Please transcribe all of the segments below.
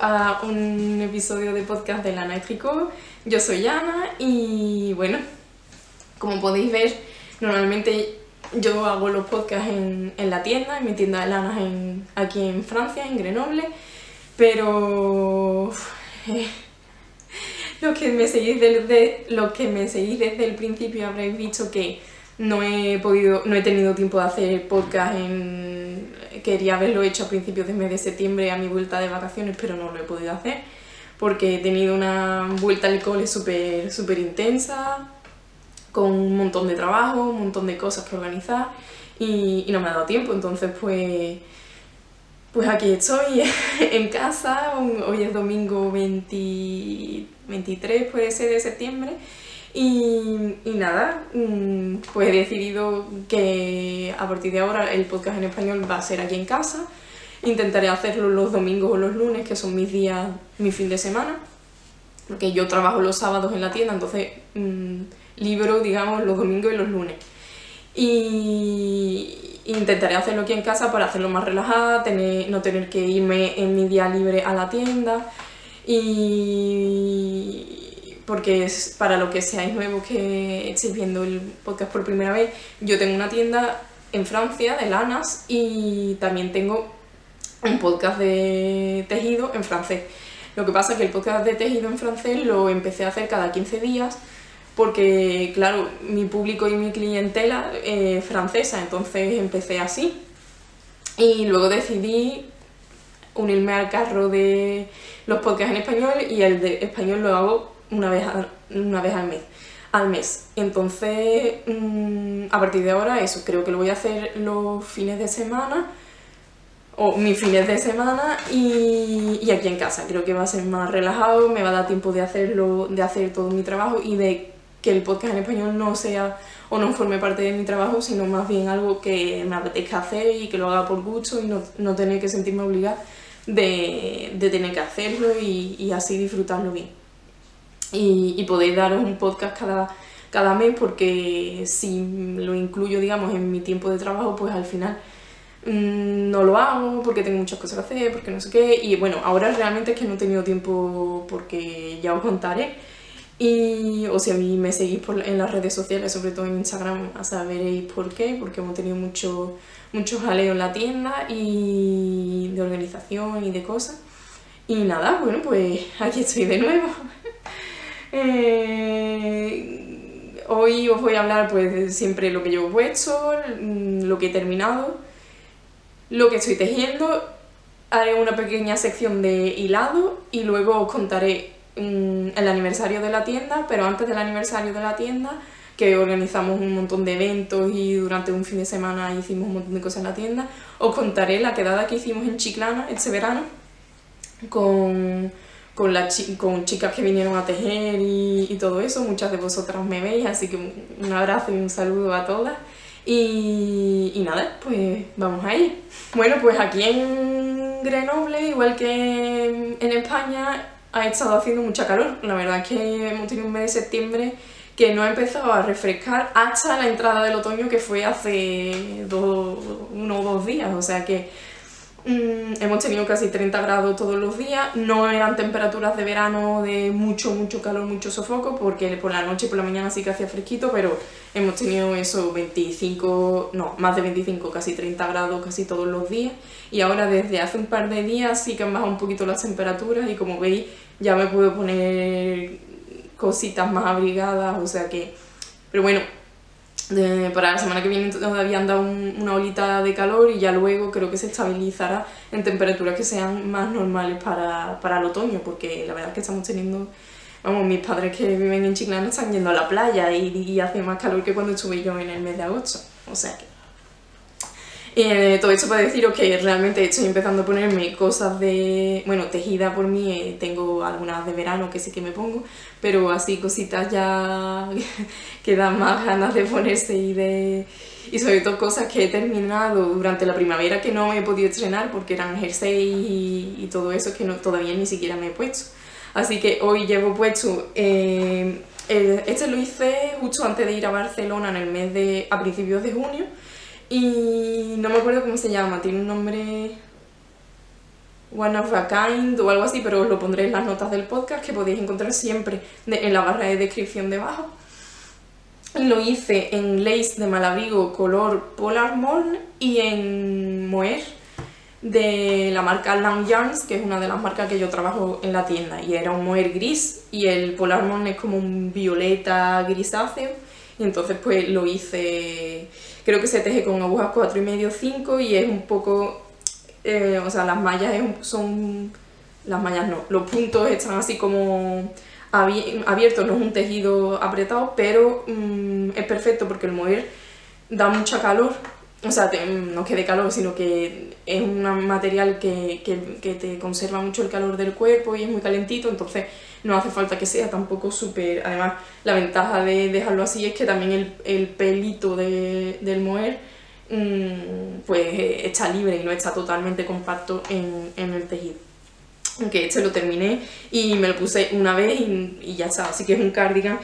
a un episodio de podcast de Lana y Tricot. Yo soy Ana y bueno, como podéis ver, normalmente yo hago los podcasts en la tienda, en mi tienda de lanas aquí en Francia, en Grenoble, pero los que me seguís desde el principio habréis visto que no he tenido tiempo de hacer podcast quería haberlo hecho a principios del mes de septiembre a mi vuelta de vacaciones, pero no lo he podido hacer porque he tenido una vuelta al cole súper intensa, con un montón de trabajo, un montón de cosas que organizar y no me ha dado tiempo. Entonces pues aquí estoy en casa. Hoy es domingo 23 puede ser, de septiembre y nada, pues he decidido que a partir de ahora el podcast en español va a ser aquí en casa. Intentaré hacerlo los domingos o los lunes, que son mis días, mi fin de semana, porque yo trabajo los sábados en la tienda, entonces libro, digamos, los domingos y los lunes. Y intentaré hacerlo aquí en casa para hacerlo más relajada, no tener que irme en mi día libre a la tienda. Y porque es para lo que seáis nuevos que estéis viendo el podcast por primera vez, yo tengo una tienda en Francia de lanas y también tengo un podcast de tejido en francés. Lo que pasa es que el podcast de tejido en francés lo empecé a hacer cada 15 días porque, claro, mi público y mi clientela es francesa, entonces empecé así. Y luego decidí unirme al carro de los podcasts en español y el de español lo hago una vez al mes. Entonces, a partir de ahora eso, creo que lo voy a hacer los fines de semana, o mis fines de semana, y aquí en casa. Creo que va a ser más relajado, me va a dar tiempo de hacer todo mi trabajo y de que el podcast en español no sea o no forme parte de mi trabajo, sino más bien algo que me apetezca hacer y que lo haga por gusto y no tener que sentirme obligada de tener que hacerlo y así disfrutarlo bien. Y podéis daros un podcast cada mes, porque si lo incluyo, digamos, en mi tiempo de trabajo, pues al final no lo hago porque tengo muchas cosas que hacer, porque no sé qué. Y bueno, ahora realmente es que no he tenido tiempo, porque ya os contaré. Y o si a mí me seguís en las redes sociales, sobre todo en Instagram, saberéis por qué, porque hemos tenido mucho jaleo en la tienda y de organización y de cosas. Y nada, bueno, pues aquí estoy de nuevo. Hoy os voy a hablar, pues, siempre lo que yo he hecho, lo que he terminado, lo que estoy tejiendo. Haré una pequeña sección de hilado y luego os contaré el aniversario de la tienda, pero antes del aniversario de la tienda, que organizamos un montón de eventos y durante un fin de semana hicimos un montón de cosas en la tienda, os contaré la quedada que hicimos en Chiclana este verano con chicas que vinieron a tejer y todo eso. Muchas de vosotras me veis, así que un abrazo y un saludo a todas. Y nada, pues vamos a ir. Bueno, pues aquí en Grenoble, igual que en España, ha estado haciendo mucha calor. La verdad es que hemos tenido un mes de septiembre que no ha empezado a refrescar hasta la entrada del otoño, que fue hace uno o dos días. O sea que hemos tenido casi 30 grados todos los días. No eran temperaturas de verano de mucho calor, mucho sofoco, porque por la noche y por la mañana sí que hacía fresquito, pero hemos tenido eso, 25, no, más de 25, casi 30 grados casi todos los días. Y ahora desde hace un par de días sí que han bajado un poquito las temperaturas y, como veis, ya me puedo poner cositas más abrigadas, o sea que... Pero bueno, para la semana que viene todavía han dado una olita de calor y ya luego creo que se estabilizará en temperaturas que sean más normales para el otoño, porque la verdad es que estamos teniendo... Vamos, mis padres que viven en Chiclana están yendo a la playa y hace más calor que cuando estuve yo en el mes de agosto, o sea que... todo esto para deciros que realmente estoy empezando a ponerme cosas de... Bueno, tejida por mí, tengo algunas de verano que sí que me pongo, pero así cositas ya que dan más ganas de ponerse y sobre todo cosas que he terminado durante la primavera que no he podido estrenar porque eran jerseys y todo eso que no, todavía ni siquiera me he puesto. Así que hoy llevo puesto... este lo hice justo antes de ir a Barcelona en el mes de... a principios de junio. Y no me acuerdo cómo se llama, tiene un nombre... one of a kind o algo así, pero os lo pondré en las notas del podcast, que podéis encontrar siempre en la barra de descripción debajo. Lo hice en lace de Malabrigo color Polar Morn y en mohair de la marca Lang Yarns, que es una de las marcas que yo trabajo en la tienda, y era un mohair gris y el Polar Morn es como un violeta grisáceo, y entonces pues lo hice, creo que se teje con agujas 4,5 5 y es un poco, o sea, las mallas son, las mallas no, los puntos están así como abierto, no es un tejido apretado, pero es perfecto porque el mohair da mucha calor, o sea, no que dé calor, sino que es un material que te conserva mucho el calor del cuerpo y es muy calentito, entonces no hace falta que sea tampoco súper. Además, la ventaja de dejarlo así es que también el pelito del mohair pues está libre y no está totalmente compacto en el tejido. Aunque este lo terminé y me lo puse una vez y ya está. Así que es un cardigan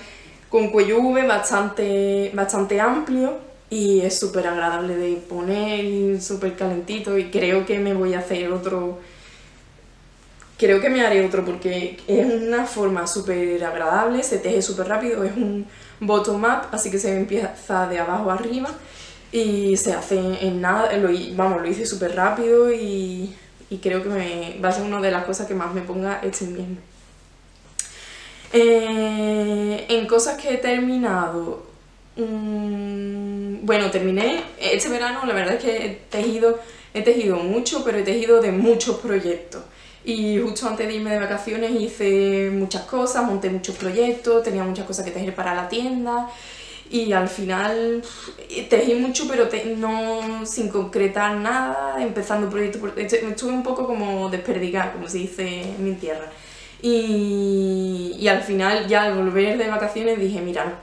con cuello V bastante amplio y es súper agradable de poner, súper calentito, y creo que me voy a hacer otro. Creo que me haré otro porque es una forma súper agradable, se teje súper rápido, es un bottom up, así que se empieza de abajo arriba y se hace en nada, vamos, lo hice súper rápido y creo que va a ser una de las cosas que más me ponga este invierno. En cosas que he terminado, bueno, terminé este verano, la verdad es que he tejido mucho, pero he tejido de muchos proyectos, y justo antes de irme de vacaciones hice muchas cosas, monté muchos proyectos, tenía muchas cosas que tejer para la tienda, y al final tejí mucho, pero no sin concretar nada, empezando proyectos, estuve un poco como desperdigada, como se dice en mi tierra, y al final ya al volver de vacaciones dije, mira,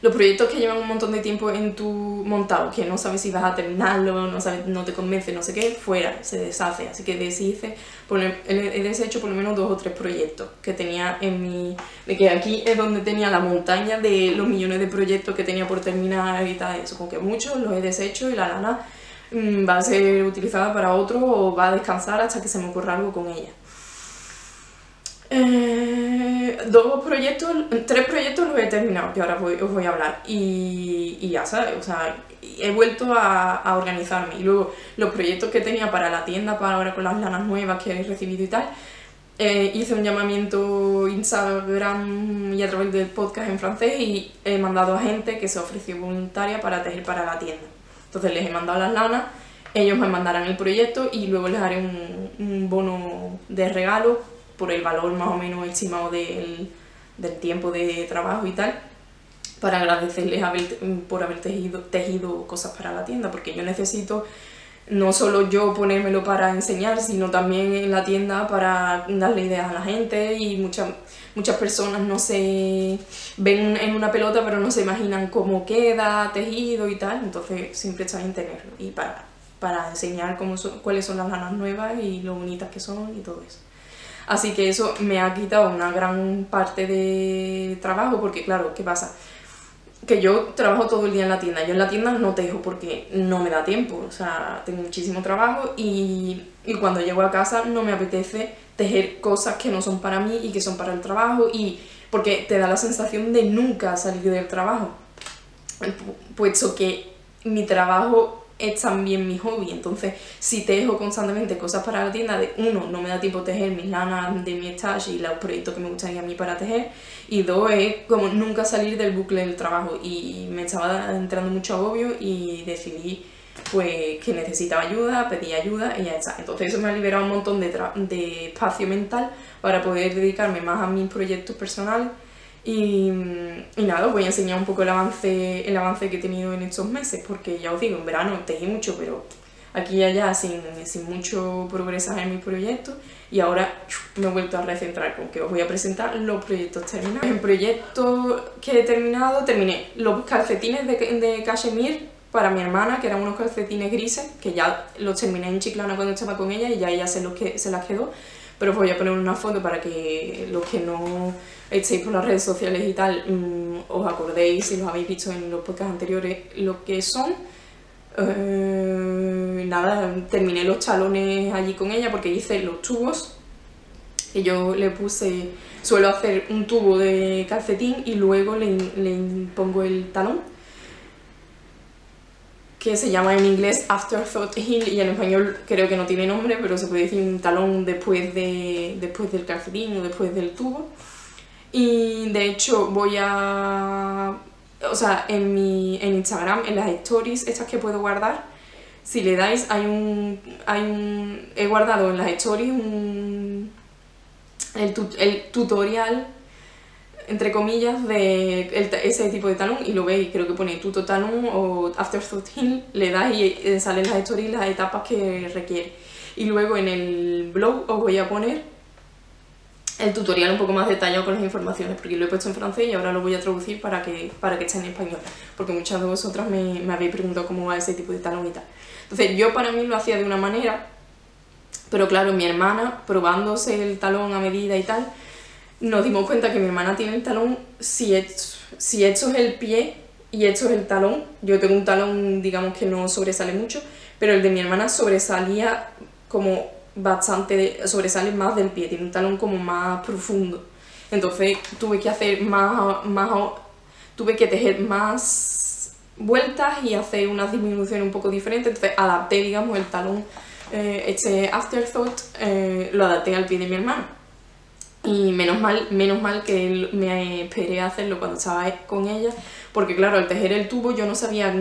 los proyectos que llevan un montón de tiempo en tu montado, que no sabes si vas a terminarlo, no sabes, no te convence, no sé qué, fuera, se deshace. Así que he deshecho por lo menos 2 o 3 proyectos que tenía que aquí es donde tenía la montaña de los millones de proyectos que tenía por terminar y tal, eso, con que muchos los he deshecho y la lana va a ser utilizada para otro o va a descansar hasta que se me ocurra algo con ella. 3 proyectos los he terminado, que ahora os voy a hablar, y ya sabes, o sea, he vuelto a organizarme, y luego los proyectos que tenía para la tienda, para ahora con las lanas nuevas que he recibido y tal, hice un llamamiento Instagram y a través del podcast en francés, y he mandado a gente que se ofreció voluntaria para tejer para la tienda, entonces les he mandado las lanas, ellos me mandarán el proyecto y luego les haré un bono de regalo por el valor más o menos estimado del tiempo de trabajo y tal, para agradecerles por haber tejido cosas para la tienda, porque yo necesito no solo yo ponérmelo para enseñar, sino también en la tienda para darle ideas a la gente, y muchas personas no se ven en una pelota pero no se imaginan cómo queda tejido y tal, entonces siempre está bien tenerlo, y para enseñar cuáles son las lanas nuevas y lo bonitas que son y todo eso. Así que eso me ha quitado una gran parte de trabajo, porque claro, ¿qué pasa? Que yo trabajo todo el día en la tienda, yo en la tienda no tejo porque no me da tiempo, o sea, tengo muchísimo trabajo y cuando llego a casa no me apetece tejer cosas que no son para mí y que son para el trabajo, y porque te da la sensación de nunca salir del trabajo, puesto que mi trabajo es también mi hobby, entonces si tejo constantemente cosas para la tienda, de uno, no me da tiempo tejer mis lanas de mi stash y los proyectos que me gustaría a mí para tejer, y 2, es como nunca salir del bucle del trabajo, y me estaba entrando mucho agobio y decidí pues que necesitaba ayuda, pedí ayuda y ya está. Entonces eso me ha liberado un montón de espacio mental para poder dedicarme más a mis proyectos personales, y nada, os voy a enseñar un poco el avance que he tenido en estos meses, porque ya os digo, en verano tejí mucho, pero aquí y allá sin mucho progresar en mis proyectos, y ahora me he vuelto a recentrar con que os voy a presentar los proyectos terminados. En proyectos que he terminado, terminé los calcetines de cachemir para mi hermana, que eran unos calcetines grises, que ya los terminé en Chiclana cuando estaba con ella, y ya ella se las quedó, pero os voy a poner una foto para que los que no estéis por las redes sociales y tal, os acordéis si los habéis visto en los podcasts anteriores lo que son. Nada, terminé los chalones allí con ella porque hice los tubos, que yo le puse, suelo hacer un tubo de calcetín y luego le pongo el talón, que se llama en inglés Afterthought Heel, y en español creo que no tiene nombre, pero se puede decir un talón después del calcetín o después del tubo. Y de hecho voy a... o sea, en Instagram, en las stories estas que puedo guardar, si le dais, he guardado en las stories el tutorial, entre comillas, de ese tipo de talón, y lo veis, creo que pone tuto talón o Afterthought Heel, le dais y salen las stories las etapas que requiere. Y luego en el blog os voy a poner el tutorial un poco más detallado con las informaciones, porque lo he puesto en francés y ahora lo voy a traducir para que esté en español, porque muchas de vosotras me habéis preguntado cómo va ese tipo de talón y tal. Entonces yo para mí lo hacía de una manera, pero claro, mi hermana, probándose el talón a medida y tal, nos dimos cuenta que mi hermana tiene el talón, si esto es el pie y esto es el talón, yo tengo un talón, digamos, que no sobresale mucho, pero el de mi hermana sobresalía como bastante, sobresale más del pie, tiene un talón como más profundo. Entonces tuve que hacer tuve que tejer más vueltas y hacer unas disminuciones un poco diferentes, entonces adapté, digamos, el talón, este Afterthought, lo adapté al pie de mi hermana. Y menos mal que me esperé a hacerlo cuando estaba con ella, porque claro, al tejer el tubo yo no sabía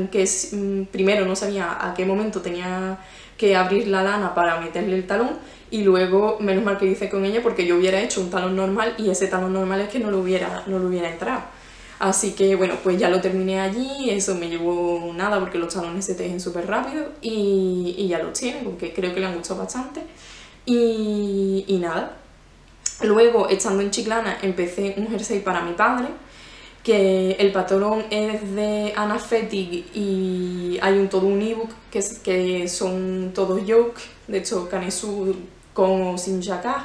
primero no sabía a qué momento tenía que abrir la lana para meterle el talón, y luego menos mal que lo hice con ella, porque yo hubiera hecho un talón normal y ese talón normal es que no lo hubiera entrado. Así que bueno, pues ya lo terminé allí, eso me llevó nada porque los talones se tejen súper rápido y ya los tienen, porque creo que le han gustado bastante y nada. Luego, estando en Chiclana, empecé un jersey para mi padre, que el patrón es de Ana Fettig y hay todo un ebook que son todos yoke, de hecho canesú con o sin jacquard,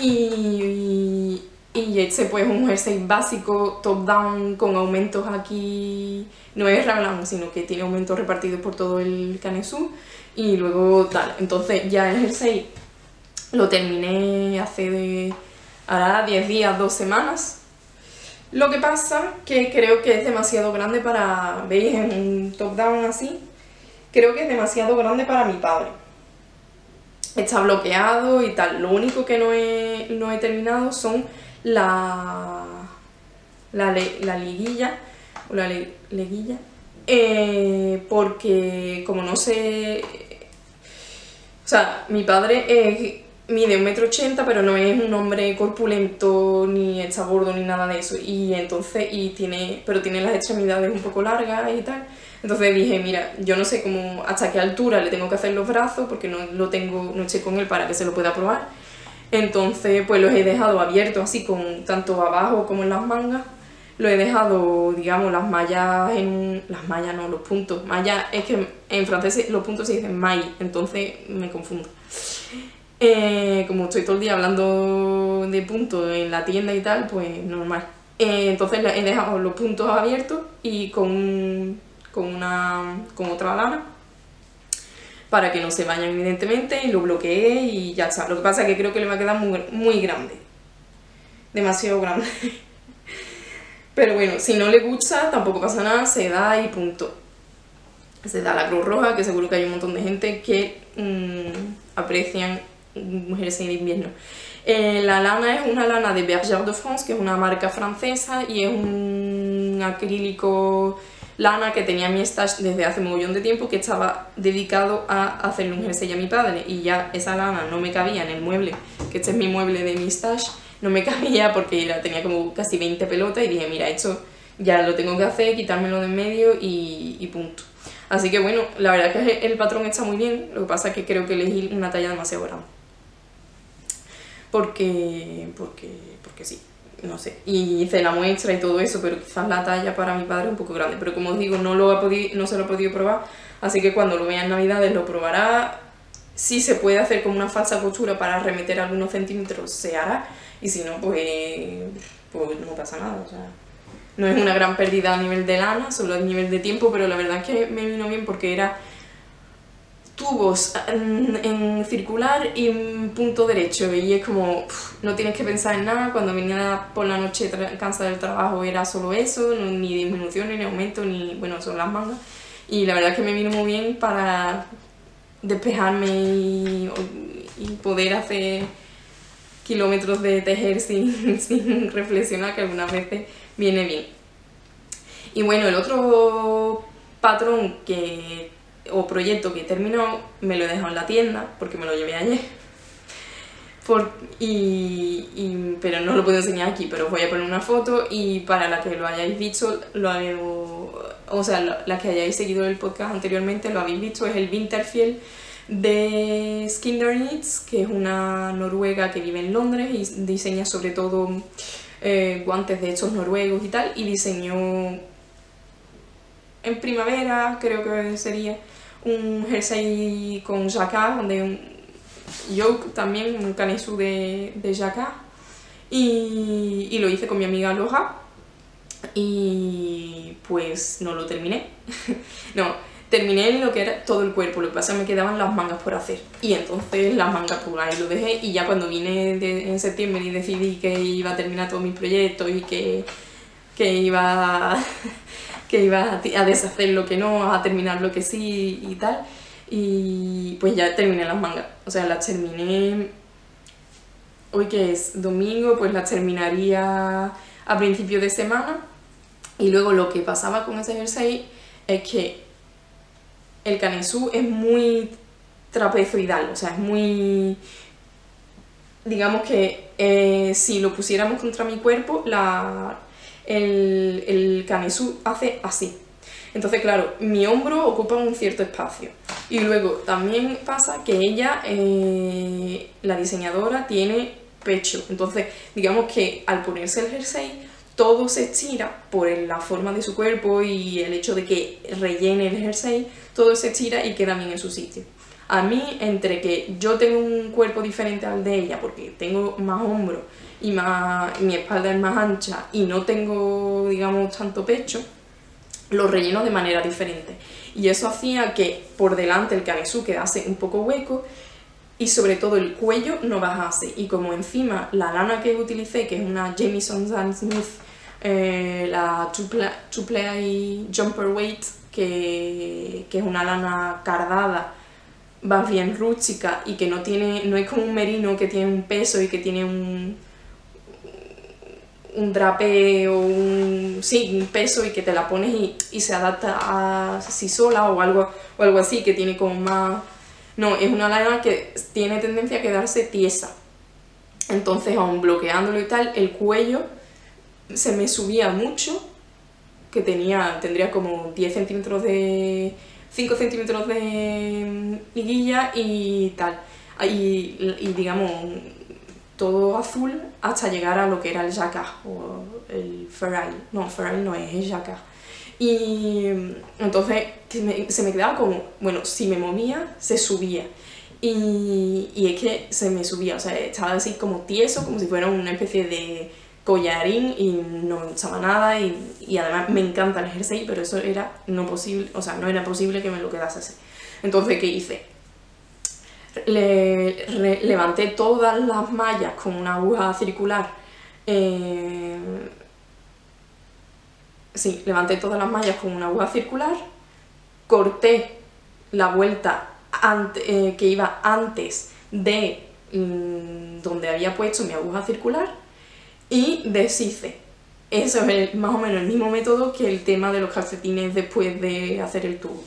y este pues es un jersey básico top down con aumentos aquí, no es raglan, sino que tiene aumentos repartidos por todo el canesú y luego tal. Entonces ya el jersey lo terminé hace ahora 10 días, 2 semanas. Lo que pasa que creo que es demasiado grande para... ¿Veis? En un top down así. Creo que es demasiado grande para mi padre. Está bloqueado y tal. Lo único que no he terminado son la liguilla. O la leguilla. Porque como no sé... O sea, mi padre mide 1,80 m, pero no es un hombre corpulento, ni está gordo, ni nada de eso. Y entonces, pero tiene las extremidades un poco largas y tal. Entonces dije, mira, yo no sé cómo, hasta qué altura le tengo que hacer los brazos, porque no estoy con él para que se lo pueda probar. Entonces, pues los he dejado abiertos así, con tanto abajo como en las mangas. Lo he dejado, digamos, las mallas en... Las mallas no, los puntos. Mallas, es que en francés los puntos se dicen maille, entonces me confundo. Como estoy todo el día hablando de puntos en la tienda y tal, pues normal. Entonces he dejado los puntos abiertos y con otra lana, para que no se vayan evidentemente, y lo bloqueé y ya está. Lo que pasa es que creo que le va a quedar muy, muy grande. Demasiado grande. Pero bueno, si no le gusta, tampoco pasa nada, se da y punto. Se da la Cruz Roja, que seguro que hay un montón de gente que aprecian un jersey de invierno. La lana es una lana de Berger de France, que es una marca francesa, y es un acrílico lana que tenía mi stash desde hace mogollón de tiempo, que estaba dedicado a hacerle un jersey a mi padre, y ya esa lana no me cabía en el mueble, que este es mi mueble de mi stash. No me cabía porque tenía como casi 20 pelotas y dije, mira, esto ya lo tengo que hacer, quitármelo de en medio y punto. Así que bueno, la verdad es que el patrón está muy bien, lo que pasa es que creo que elegí una talla demasiado grande. Porque sí, no sé. Y hice la muestra y todo eso, pero quizás la talla para mi padre es un poco grande. Pero como os digo, no se lo ha podido probar, así que cuando lo vea en Navidades lo probará. Si se puede hacer con una falsa costura para remeter algunos centímetros, se hará. Y si no, pues no pasa nada, o sea, No es una gran pérdida a nivel de lana, solo a nivel de tiempo, pero la verdad es que me vino bien porque era tubos en circular y en punto derecho, y es como no tienes que pensar en nada. Cuando venía por la noche cansada del trabajo era solo eso, ni disminuciones, ni aumento, ni bueno, son las mangas, y la verdad es que me vino muy bien para despejarme y poder hacer kilómetros de tejer sin reflexionar, que algunas veces viene bien. Y bueno, el otro patrón o proyecto que terminó me lo he dejado en la tienda porque me lo llevé ayer. Pero no lo puedo enseñar aquí, pero os voy a poner una foto, y para la que lo hayáis visto, las que hayáis seguido el podcast anteriormente lo habéis visto, es el Winterfiel de Skindernitz, que es una noruega que vive en Londres y diseña sobre todo guantes de estos noruegos y tal, y diseñó en primavera, creo que sería, un jersey con jacquard, de un yoke también, un canesú de jacquard, y lo hice con mi amiga Loja, y pues no lo terminé. Terminé lo que era todo el cuerpo, lo que pasa es que me quedaban las mangas por hacer. Y entonces las mangas por ahí lo dejé, y ya cuando vine en septiembre y decidí que iba a terminar todos mis proyectos y que iba a deshacer lo que no, a terminar lo que sí y tal, y pues ya terminé las mangas. O sea, las terminé, hoy que es domingo, pues las terminaría a principios de semana. Y luego lo que pasaba con ese jersey es que el canesú es muy trapezoidal, o sea, es muy, digamos que si lo pusiéramos contra mi cuerpo, el canesú hace así. Entonces, claro, mi hombro ocupa un cierto espacio. Y luego también pasa que ella, la diseñadora, tiene pecho. Entonces, digamos que al ponerse el jersey, todo se estira por la forma de su cuerpo y el hecho de que rellene el jersey, todo se estira y queda bien en su sitio. A mí, entre que yo tengo un cuerpo diferente al de ella, porque tengo más hombro y mi espalda es más ancha y no tengo, digamos, tanto pecho, lo relleno de manera diferente. Y eso hacía que por delante el canesú quedase un poco hueco, y sobre todo el cuello no bajase. Y como encima la lana que utilicé, que es una Jamieson's and Smith, la Two Play Jumper Weight, que es una lana cardada, va bien rústica, y que no es como un merino que tiene un peso y que tiene un drape o un peso, y que te la pones y se adapta a sí sola o algo así, que tiene como más... No, es una lana que tiene tendencia a quedarse tiesa. Entonces, aún bloqueándolo y tal, el cuello se me subía mucho, que tendría como 5 centímetros de liguilla y tal. Y digamos, todo azul hasta llegar a lo que era el jacquard o el ferraille. No, ferraille no es jacquard. Y entonces se me quedaba como, bueno, si me movía, se subía. Y es que se me subía, o sea, estaba así como tieso, como si fuera una especie de collarín, y no usaba nada. Y además me encanta el jersey, pero eso no era posible que me lo quedase así. Entonces, ¿qué hice? Levanté todas las mallas con una aguja circular. Sí, levanté todas las mallas con una aguja circular, corté la vuelta que iba antes de donde había puesto mi aguja circular, y deshice. Eso es más o menos el mismo método que el tema de los calcetines después de hacer el tubo.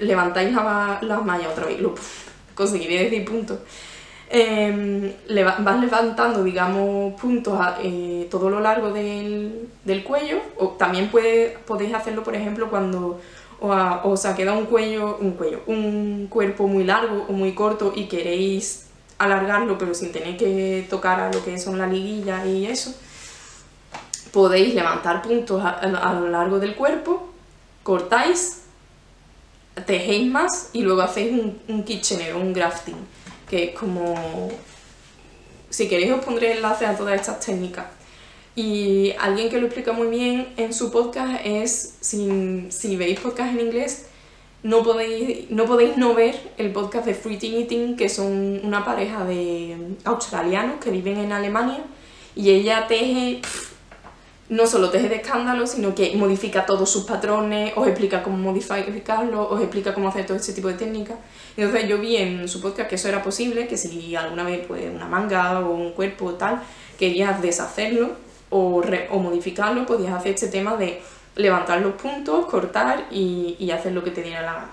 Levantáis las mallas otra vez, lo conseguiré decir puntos. Vas levantando, digamos, puntos a todo lo largo del cuello, o también podéis hacerlo, por ejemplo, cuando os ha quedado un cuerpo muy largo o muy corto y queréis alargarlo pero sin tener que tocar a lo que son la liguilla y eso. Podéis levantar puntos a lo largo del cuerpo, cortáis, tejéis más y luego hacéis un kitchener o un grafting, que es como... Si queréis os pondré enlaces a todas estas técnicas. Y alguien que lo explica muy bien en su podcast es, si veis podcast en inglés, no podéis no ver el podcast de Freeting and Ting, que son una pareja de australianos que viven en Alemania, y ella teje, no solo teje de escándalo, sino que modifica todos sus patrones, os explica cómo modificarlos, os explica cómo hacer todo ese tipo de técnicas. Entonces yo vi en su podcast que eso era posible, que si alguna vez pues, una manga o un cuerpo o tal, querías deshacerlo o modificarlo, podías hacer este tema de levantar los puntos, cortar y hacer lo que te diera la gana.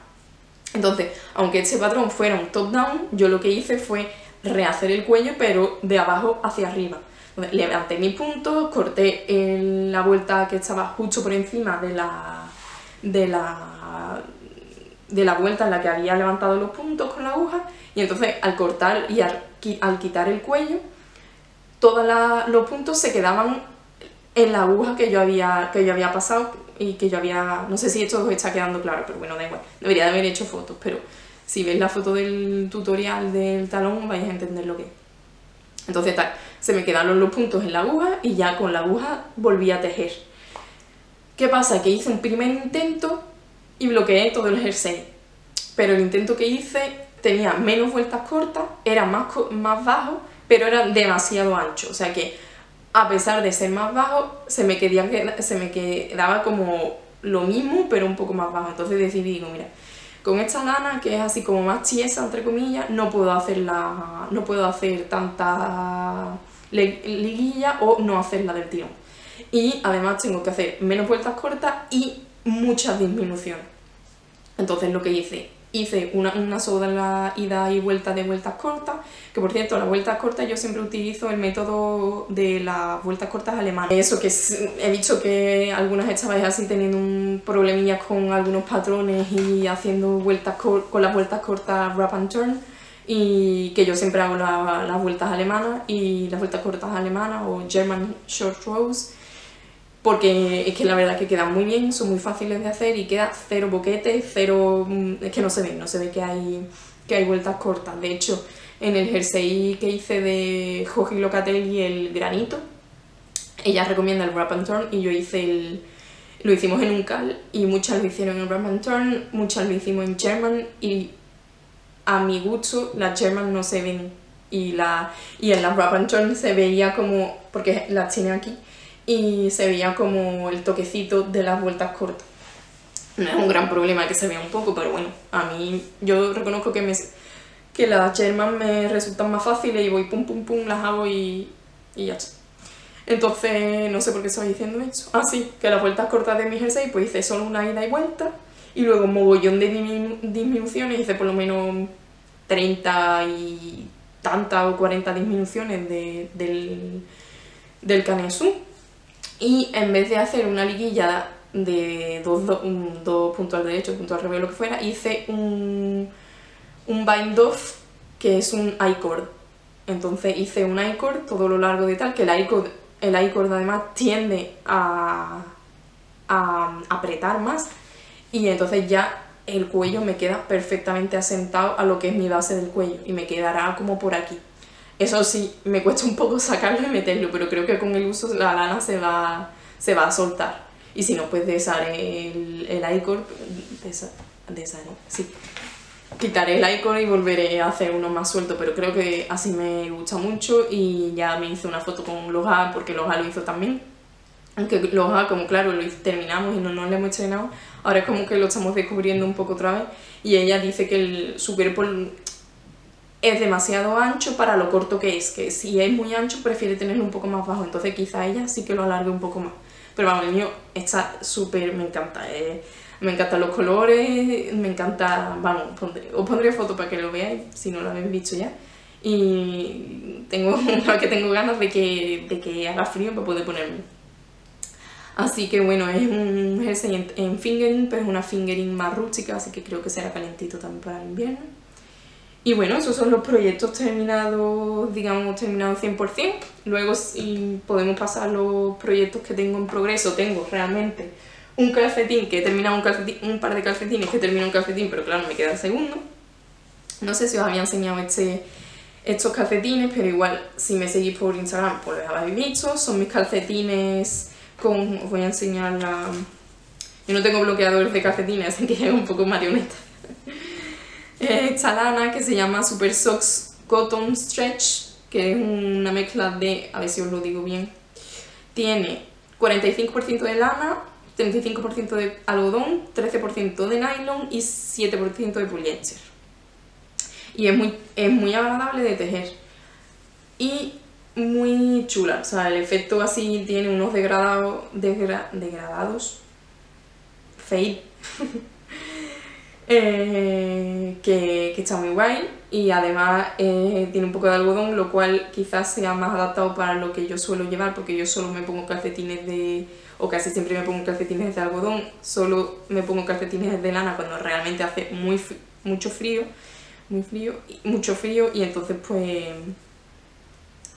Entonces, aunque este patrón fuera un top-down, yo lo que hice fue rehacer el cuello, pero de abajo hacia arriba. Levanté mis puntos, corté la vuelta que estaba justo por encima de la vuelta en la que había levantado los puntos con la aguja, y entonces al cortar y al quitar el cuello, todos los puntos se quedaban en la aguja que yo había pasado y que yo había... No sé si esto os está quedando claro, pero bueno, da igual. Debería de haber hecho fotos, pero si veis la foto del tutorial del talón vais a entender lo que es. Entonces tal, se me quedaron los puntos en la aguja y ya con la aguja volví a tejer. ¿Qué pasa? Que hice un primer intento y bloqueé todo el jersey. Pero el intento que hice tenía menos vueltas cortas, era más bajo, pero era demasiado ancho. O sea que a pesar de ser más bajo, se me quedaba como lo mismo, pero un poco más bajo. Entonces decidí, digo, mira, con esta lana, que es así como más tiesa, entre comillas, no puedo hacer tanta liguilla o no hacerla del tirón. Y además tengo que hacer menos vueltas cortas y muchas disminuciones. Entonces lo que hice una sola ida y vuelta de vueltas cortas, que por cierto, las vueltas cortas yo siempre utilizo el método de las vueltas cortas alemanas. Eso que he dicho que algunas estabais así teniendo un problemilla con algunos patrones y haciendo vueltas con las vueltas cortas wrap and turn, y que yo siempre hago las vueltas alemanas y las vueltas cortas alemanas o German short rows, porque es que la verdad que quedan muy bien, son muy fáciles de hacer y queda cero boquetes, cero... es que no se ve que hay vueltas cortas. De hecho, en el jersey que hice de Joji Locatelli, el granito, ella recomienda el wrap and turn y yo hice lo hicimos en un cal y muchas lo hicieron en wrap and turn, muchas lo hicimos en German, y a mi gusto las German no se ven y en las wrap and turn se veía como... porque las tiene aquí y se veía como el toquecito de las vueltas cortas. No es un gran problema que se vea un poco, pero bueno, a mí, yo reconozco que las German me resultan más fáciles y voy pum pum pum, las hago y ya está. Entonces, no sé por qué estoy diciendo eso. Ah, sí, que las vueltas cortas de mi jersey, pues hice solo una ida y vuelta, y luego un mogollón de disminuciones, hice por lo menos 30 y tantas o 40 disminuciones del canesú. Y en vez de hacer una liguilla de dos puntos al derecho, puntos al revés, lo que fuera, hice un bind off, que es un I-cord. Entonces hice un I-cord todo lo largo de tal, que el I-cord además tiende a apretar más, y entonces ya el cuello me queda perfectamente asentado a lo que es mi base del cuello, y me quedará como por aquí. Eso sí, me cuesta un poco sacarlo y meterlo, pero creo que con el uso la lana se va a soltar. Y si no, pues desharé el I-cord, sí. Quitaré el I-cord y volveré a hacer uno más suelto, pero creo que así me gusta mucho y ya me hice una foto con Loja, porque Loja lo hizo también. Aunque Loja, como claro, lo terminamos y no nos lo hemos estrenado, ahora es como que lo estamos descubriendo un poco otra vez, y ella dice que su cuerpo es demasiado ancho para lo corto que es, que si es muy ancho prefiere tenerlo un poco más bajo, entonces quizá ella sí que lo alargue un poco más. Pero vamos, el mío está súper, me encanta, me encantan los colores, me encanta, vamos, os pondré fotos para que lo veáis si no lo habéis visto ya. Y tengo ganas de que haga frío para poder ponerme. Así que bueno, es un jersey en fingering, pero es una fingering más rústica, así que creo que será calentito también para el invierno. Y bueno, esos son los proyectos terminados, digamos, terminados 100%. Luego si podemos pasar los proyectos que tengo en progreso. Tengo realmente un calcetín que he terminado, un par de calcetines que he terminado un calcetín, pero claro, me queda el segundo. No sé si os había enseñado este estos calcetines, pero igual si me seguís por Instagram pues los habéis visto. Son mis calcetines con... os voy a enseñar la... yo no tengo bloqueadores de calcetines, así que es un poco marioneta. Esta lana que se llama Super Socks Cotton Stretch, que es una mezcla de... a ver si os lo digo bien. Tiene 45% de lana, 35% de algodón, 13% de nylon y 7% de poliéster. Y es muy agradable de tejer y muy chula. O sea, el efecto así tiene unos degradados fade que está muy guay. Y además tiene un poco de algodón, lo cual quizás sea más adaptado para lo que yo suelo llevar, porque yo solo me pongo calcetines de... o casi siempre me pongo calcetines de algodón, solo me pongo calcetines de lana cuando realmente hace mucho frío, y entonces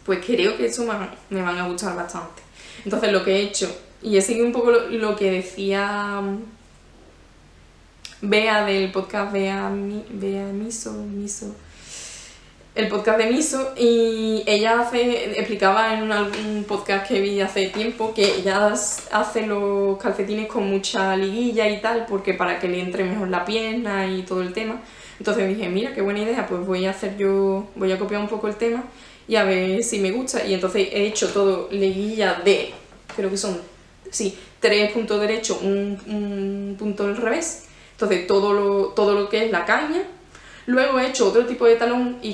pues creo que eso me van a gustar bastante. Entonces lo que he hecho, y he seguido un poco lo que decía Bea del podcast de Miso, y ella explicaba en un podcast que vi hace tiempo que ella hace los calcetines con mucha liguilla y tal, porque para que le entre mejor la pierna y todo el tema. Entonces dije, mira, qué buena idea, pues voy a copiar un poco el tema y a ver si me gusta. Y entonces he hecho todo liguilla de, creo que son, sí, 3 puntos derechos, un punto al revés. Entonces todo lo que es la caña. Luego he hecho otro tipo de talón y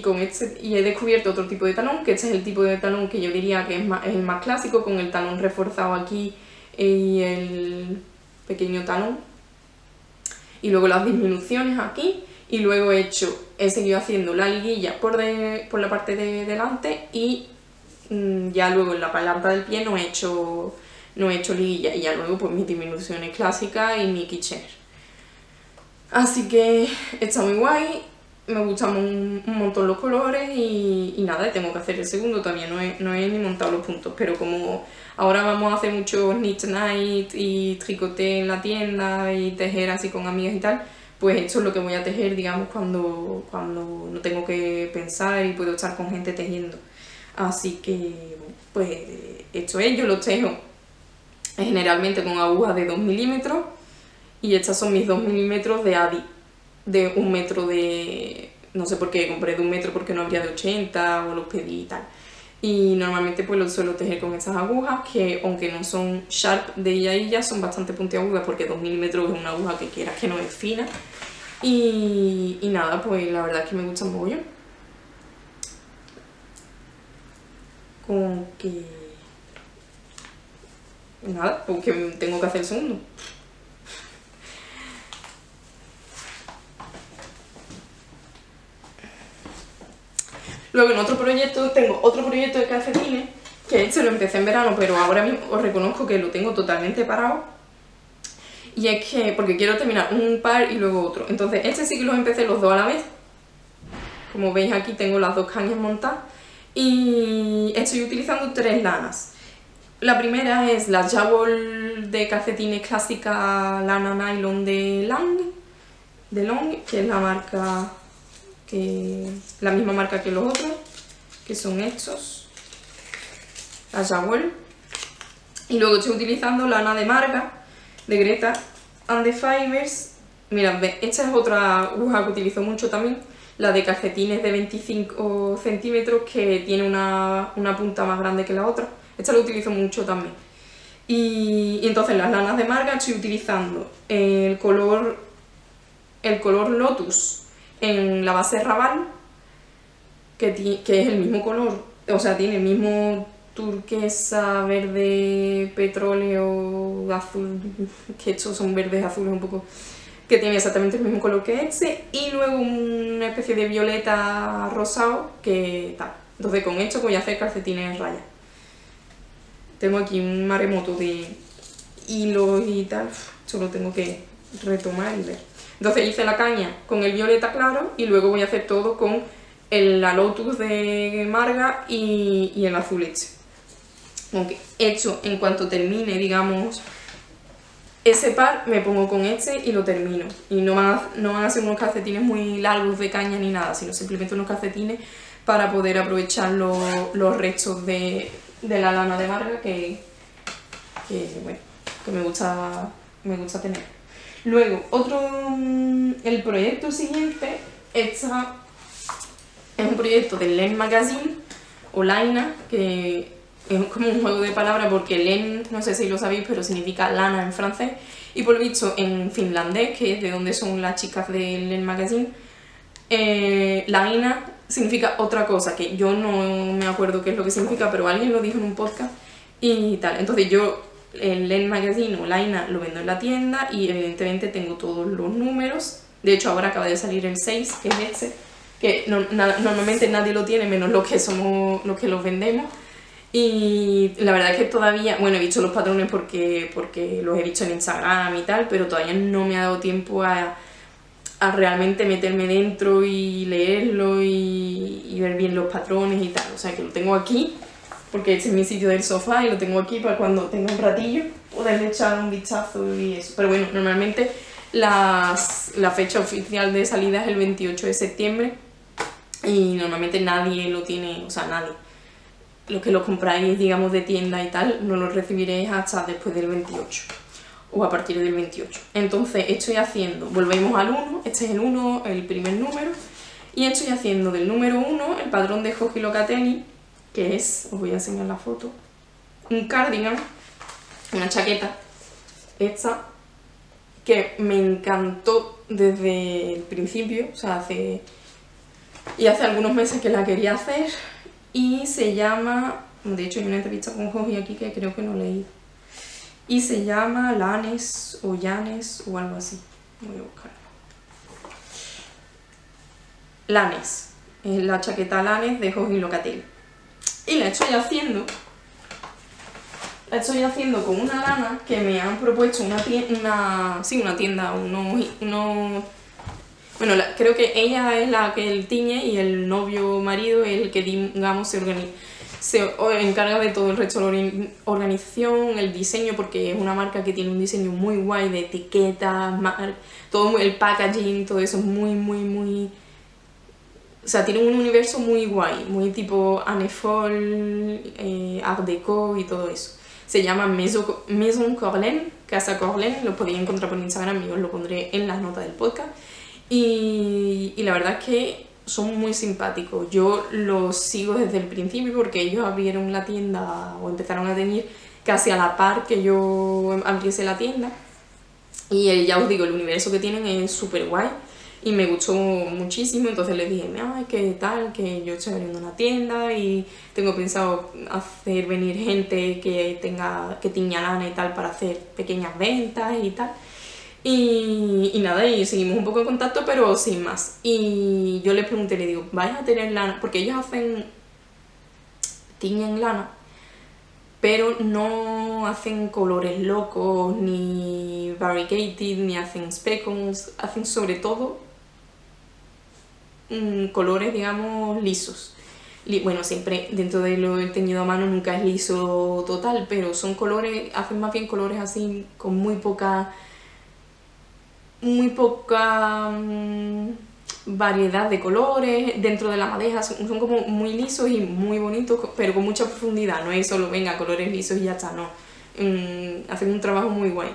he descubierto otro tipo de talón, que este es el tipo de talón que yo diría que es el más clásico, con el talón reforzado aquí y el pequeño talón. Y luego las disminuciones aquí, y luego he seguido haciendo la liguilla por la parte de delante, y ya luego en la planta del pie no he hecho liguilla, y ya luego pues mis disminuciones clásicas y mi quichero. Así que está muy guay, me gustan un montón los colores y nada, tengo que hacer el segundo, todavía no he ni montado los puntos, pero como ahora vamos a hacer muchos knit night y tricoté en la tienda y tejer así con amigas y tal, pues esto es lo que voy a tejer, digamos, cuando no tengo que pensar y puedo estar con gente tejiendo. Así que, pues esto es, yo los tejo generalmente con agujas de 2 milímetros, y estas son mis 2 milímetros de Adi, de 1 metro de... no sé por qué compré de 1 metro, porque no habría de 80 o los pedí y tal. Y normalmente pues los suelo tejer con estas agujas, que aunque no son sharp de ella y ya, son bastante puntiagudas, porque 2 milímetros es una aguja que quieras que no es fina. Y nada, pues la verdad es que me gusta un mogollón. Como que... nada, porque tengo que hacer el segundo. Luego en otro proyecto, tengo otro proyecto de calcetines, que este lo empecé en verano, pero ahora mismo os reconozco que lo tengo totalmente parado. Y es que, porque quiero terminar un par y luego otro. Entonces este sí que los empecé los dos a la vez. Como veis aquí tengo las dos cañas montadas. Y estoy utilizando 3 lanas. La primera es la Jabol de calcetines clásica lana nylon de Long, que es la marca... la misma marca que los otros, que son estos, la Jawel. Y luego estoy utilizando lana de marca de Greta and the Fibers. Mirad, esta es otra aguja que utilizo mucho también, la de calcetines de 25 centímetros, que tiene una punta más grande que la otra. Esta la utilizo mucho también. Y entonces las lanas de marca estoy utilizando el color Lotus en la base Raval, que es el mismo color, o sea, tiene el mismo turquesa, verde, petróleo, azul, que estos son verdes, azules un poco, que tiene exactamente el mismo color que este, y luego una especie de violeta rosado, que tal. Entonces con esto voy a hacer calcetines en raya. Tengo aquí un maremoto de hilos y tal, solo tengo que retomar y ver. Entonces hice la caña con el violeta claro, y luego voy a hacer todo con la Lotus de Marga y el azul este. Aunque hecho, en cuanto termine, digamos, ese par, me pongo con este y lo termino. Y no van a ser unos calcetines muy largos de caña ni nada, sino simplemente unos calcetines para poder aprovechar los restos de la lana de marga que me gusta tener. Luego, el proyecto siguiente es un proyecto de Len Magazine o Laina, que es como un juego de palabras porque Len, no sé si lo sabéis, pero significa lana en francés, y por lo visto en finlandés, que es de donde son las chicas de Len Magazine, Laina significa otra cosa, que yo no me acuerdo qué es lo que significa, pero alguien lo dijo en un podcast y tal. Entonces yo el Len Magazine o Laina lo vendo en la tienda y evidentemente tengo todos los números. De hecho ahora acaba de salir el 6, que es este, que normalmente nadie lo tiene menos los que los vendemos. Y la verdad es que todavía, bueno, he visto los patrones porque los he visto en Instagram y tal, pero todavía no me ha dado tiempo a realmente meterme dentro y leerlo y ver bien los patrones y tal. O sea que lo tengo aquí, porque este es mi sitio del sofá y lo tengo aquí para cuando tenga un ratillo poderle echar un vistazo y eso. Pero bueno, normalmente la fecha oficial de salida es el 28 de septiembre y normalmente nadie lo tiene, o sea, nadie. Los que los compráis, digamos, de tienda y tal, no los recibiréis hasta después del 28 o a partir del 28. Entonces estoy haciendo, volvemos al 1, este es el 1, el primer número, y estoy haciendo del número 1 el padrón de Joji Locatelli, que es, os voy a enseñar la foto, un cardigan, una chaqueta, esta, que me encantó desde el principio, o sea, hace algunos meses que la quería hacer. Y se llama, de hecho hay una entrevista con Joji aquí que creo que no leí, y se llama Lanes o Llanes o algo así, voy a buscarlo. Lanes, es la chaqueta Lanes de Joji Locatelli. Y la estoy haciendo con una lana que me han propuesto una tienda, bueno, creo que ella es la que él tiñe y el novio marido es el que, digamos, se encarga de todo el resto de la organización, el diseño, porque es una marca que tiene un diseño muy guay de etiquetas, todo el packaging, todo eso es muy... O sea, tiene un universo muy guay, muy tipo Anefol, Art Deco y todo eso. Se llama Maison Corlaine, Casa Corlaine, lo podéis encontrar por Instagram y os lo pondré en las notas del podcast. Y la verdad es que son muy simpáticos, yo los sigo desde el principio porque ellos abrieron la tienda o empezaron a tener casi a la par que yo abriese la tienda y ya os digo, el universo que tienen es súper guay y me gustó muchísimo. Entonces les dije, ay, qué tal, que yo estoy abriendo una tienda y tengo pensado hacer venir gente que tiña lana y tal para hacer pequeñas ventas y tal. Y nada, y seguimos un poco en contacto, pero sin más. Y yo les pregunté, le digo, ¿vais a tener lana? Porque ellos tiñen lana, pero no hacen colores locos, ni variegated, ni hacen speckles, hacen sobre todo colores, digamos, lisos. Bueno, siempre dentro de lo del teñido a mano nunca es liso total, pero son colores, hacen más bien colores así, con muy poca variedad de colores dentro de la madeja, son como muy lisos y muy bonitos, pero con mucha profundidad, no es solo venga colores lisos y ya está, no, hacen un trabajo muy guay.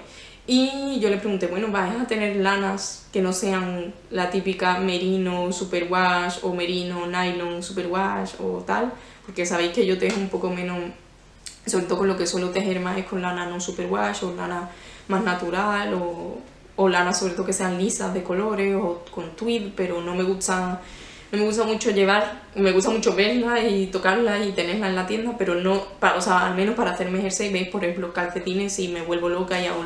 Y yo les pregunté, bueno, ¿vais a tener lanas que no sean la típica merino superwash o merino nylon superwash o tal? Porque sabéis que yo tejo un poco menos, sobre todo con lo que suelo tejer más es con lana no superwash o lana más natural o lanas sobre todo que sean lisas de colores o con tweed, pero no me gusta mucho llevar, me gusta mucho verlas y tocarlas y tenerlas en la tienda, pero no, o sea, al menos para hacerme jersey, veis por ejemplo calcetines y me vuelvo loca y hago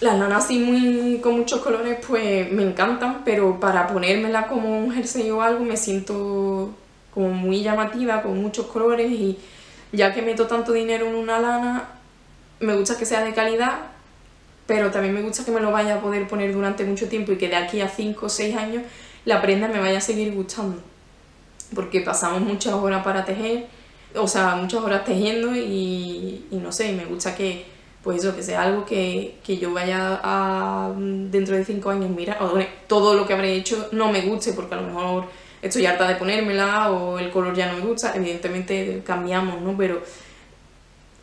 las lanas así con muchos colores, pues me encantan, pero para ponérmela como un jersey o algo me siento como muy llamativa, con muchos colores, y ya que meto tanto dinero en una lana, me gusta que sea de calidad, pero también me gusta que me lo vaya a poder poner durante mucho tiempo y que de aquí a 5 o 6 años la prenda me vaya a seguir gustando, porque pasamos muchas horas para tejer, o sea, muchas horas tejiendo y no sé, me gusta que, pues eso, que sea algo que yo vaya a dentro de 5 años mirar, o todo lo que habré hecho no me guste, porque a lo mejor estoy harta de ponérmela o el color ya no me gusta, evidentemente cambiamos, ¿no? Pero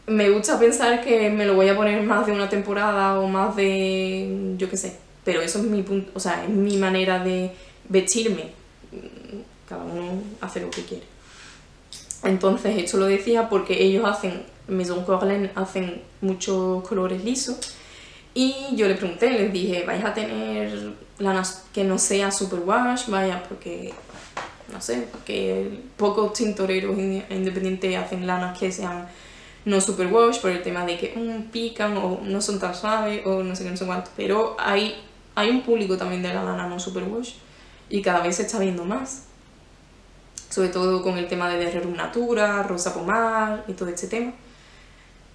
me gusta pensar que me lo voy a poner más de una temporada o más de... yo qué sé, pero eso es mi punto, o sea, es mi manera de vestirme, cada uno hace lo que quiere. Entonces esto lo decía porque ellos hacen, Maison Corlaine hacen muchos colores lisos y yo les pregunté, les dije, vais a tener lana que no sea superwash, vaya, porque no sé, porque pocos tintoreros independientes hacen lanas que sean no superwash por el tema de que pican o no son tan suaves o no sé qué, no sé cuánto, pero hay un público también de la lana no superwash y cada vez se está viendo más. Sobre todo con el tema de Rerum Natura, Rosa Pomar y todo este tema.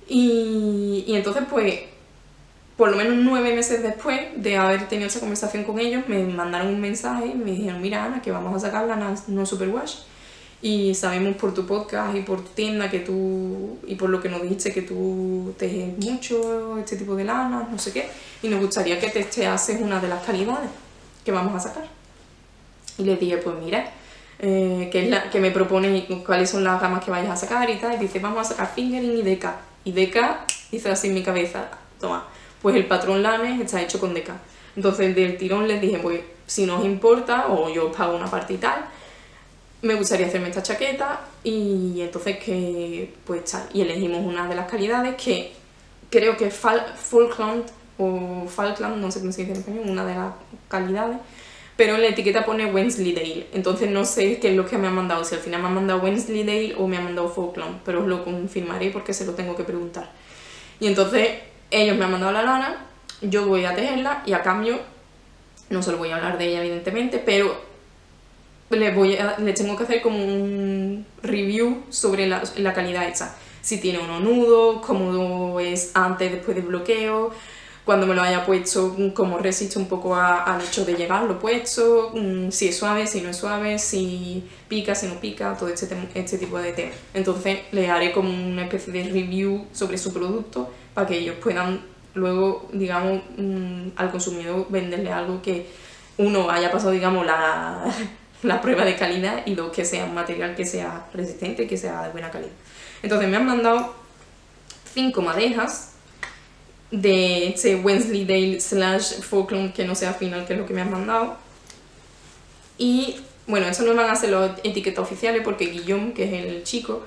Y entonces, pues, por lo menos 9 meses después de haber tenido esa conversación con ellos, me mandaron un mensaje y me dijeron, mira Ana, que vamos a sacar lanas no superwash y sabemos por tu podcast y por tu tienda que tú, y por lo que nos dijiste que tú tejes mucho este tipo de lanas, no sé qué, y nos gustaría que testeases una de las calidades que vamos a sacar. Y les dije, pues mira, que me propone cuáles son las gamas que vais a sacar y tal, y dice, vamos a sacar fingering y deca. Y deca, hice así en mi cabeza, toma, pues el patrón lanes está hecho con deca. Entonces del tirón les dije, pues si no os importa, o yo os pago una parte y tal, me gustaría hacerme esta chaqueta, y entonces que, pues tal, y elegimos una de las calidades que creo que Falkland, o Falkland, no sé cómo se dice en español, una de las calidades, pero en la etiqueta pone Wensleydale, entonces no sé qué es lo que me han mandado, si al final me han mandado Wensleydale o me han mandado Falkland, pero os lo confirmaré porque se lo tengo que preguntar. Y entonces ellos me han mandado la lana, yo voy a tejerla y a cambio, no solo voy a hablar de ella evidentemente, pero les tengo que hacer como un review sobre la calidad hecha, si tiene o no nudo, cómo es antes, después del bloqueo, cuando me lo haya puesto, como resiste un poco al hecho de llegar, lo he puesto, si es suave, si no es suave, si pica, si no pica, todo este tipo de temas. Entonces les haré como una especie de review sobre su producto para que ellos puedan luego, digamos, al consumidor venderle algo que uno haya pasado, digamos, la prueba de calidad y dos, que sea un material que sea resistente, que sea de buena calidad. Entonces me han mandado 5 madejas. De este Wensleydale / Falkland que no sea final, que es lo que me han mandado. Y bueno, eso no van a ser las etiquetas oficiales porque Guillaume, que es el chico,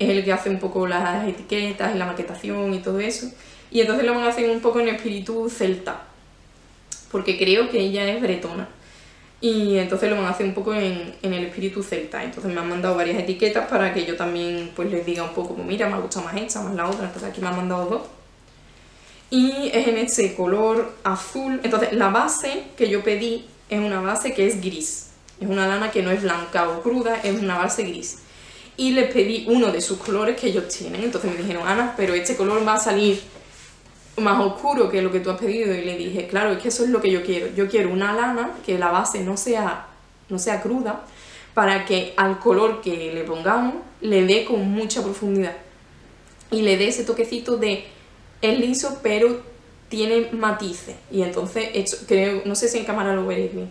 es el que hace un poco las etiquetas y la maquetación y todo eso. Y entonces lo van a hacer un poco en espíritu celta, porque creo que ella es bretona. Y entonces lo van a hacer un poco en el espíritu celta. Entonces me han mandado varias etiquetas para que yo también pues les diga un poco, pues mira, me ha gustado más esta, más la otra. Entonces aquí me han mandado 2. Y es en este color azul. Entonces la base que yo pedí es una base que es gris. Es una lana que no es blanca o cruda, es una base gris. Y les pedí uno de sus colores que ellos tienen. Entonces me dijeron, Ana, pero este color va a salir más oscuro que lo que tú has pedido. Y le dije, claro, es que eso es lo que yo quiero. Yo quiero una lana que la base no sea cruda, para que al color que le pongamos le dé con mucha profundidad. Y le dé ese toquecito de... es liso pero tiene matices, y entonces esto, creo, no sé si en cámara lo veréis bien,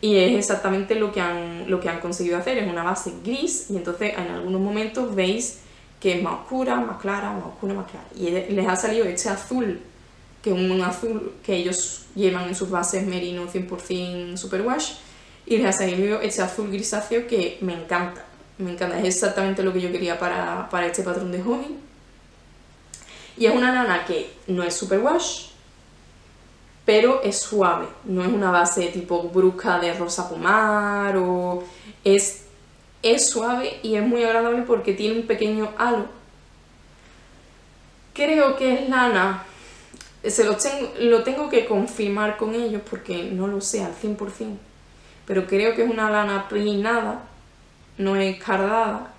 y es exactamente lo que han conseguido hacer. Es una base gris y entonces en algunos momentos veis que es más oscura, más clara, más oscura, más clara, y les ha salido este azul, que es un azul que ellos llevan en sus bases merino 100% superwash, y les ha salido este azul grisáceo que me encanta, me encanta, es exactamente lo que yo quería para este patrón de Joji. Y es una lana que no es superwash, pero es suave. No es una base tipo brusca de Rosa Pomar, o... es suave y es muy agradable porque tiene un pequeño halo. Creo que es lana... Lo tengo que confirmar con ellos porque no lo sé al 100%. Pero creo que es una lana peinada, no es cardada,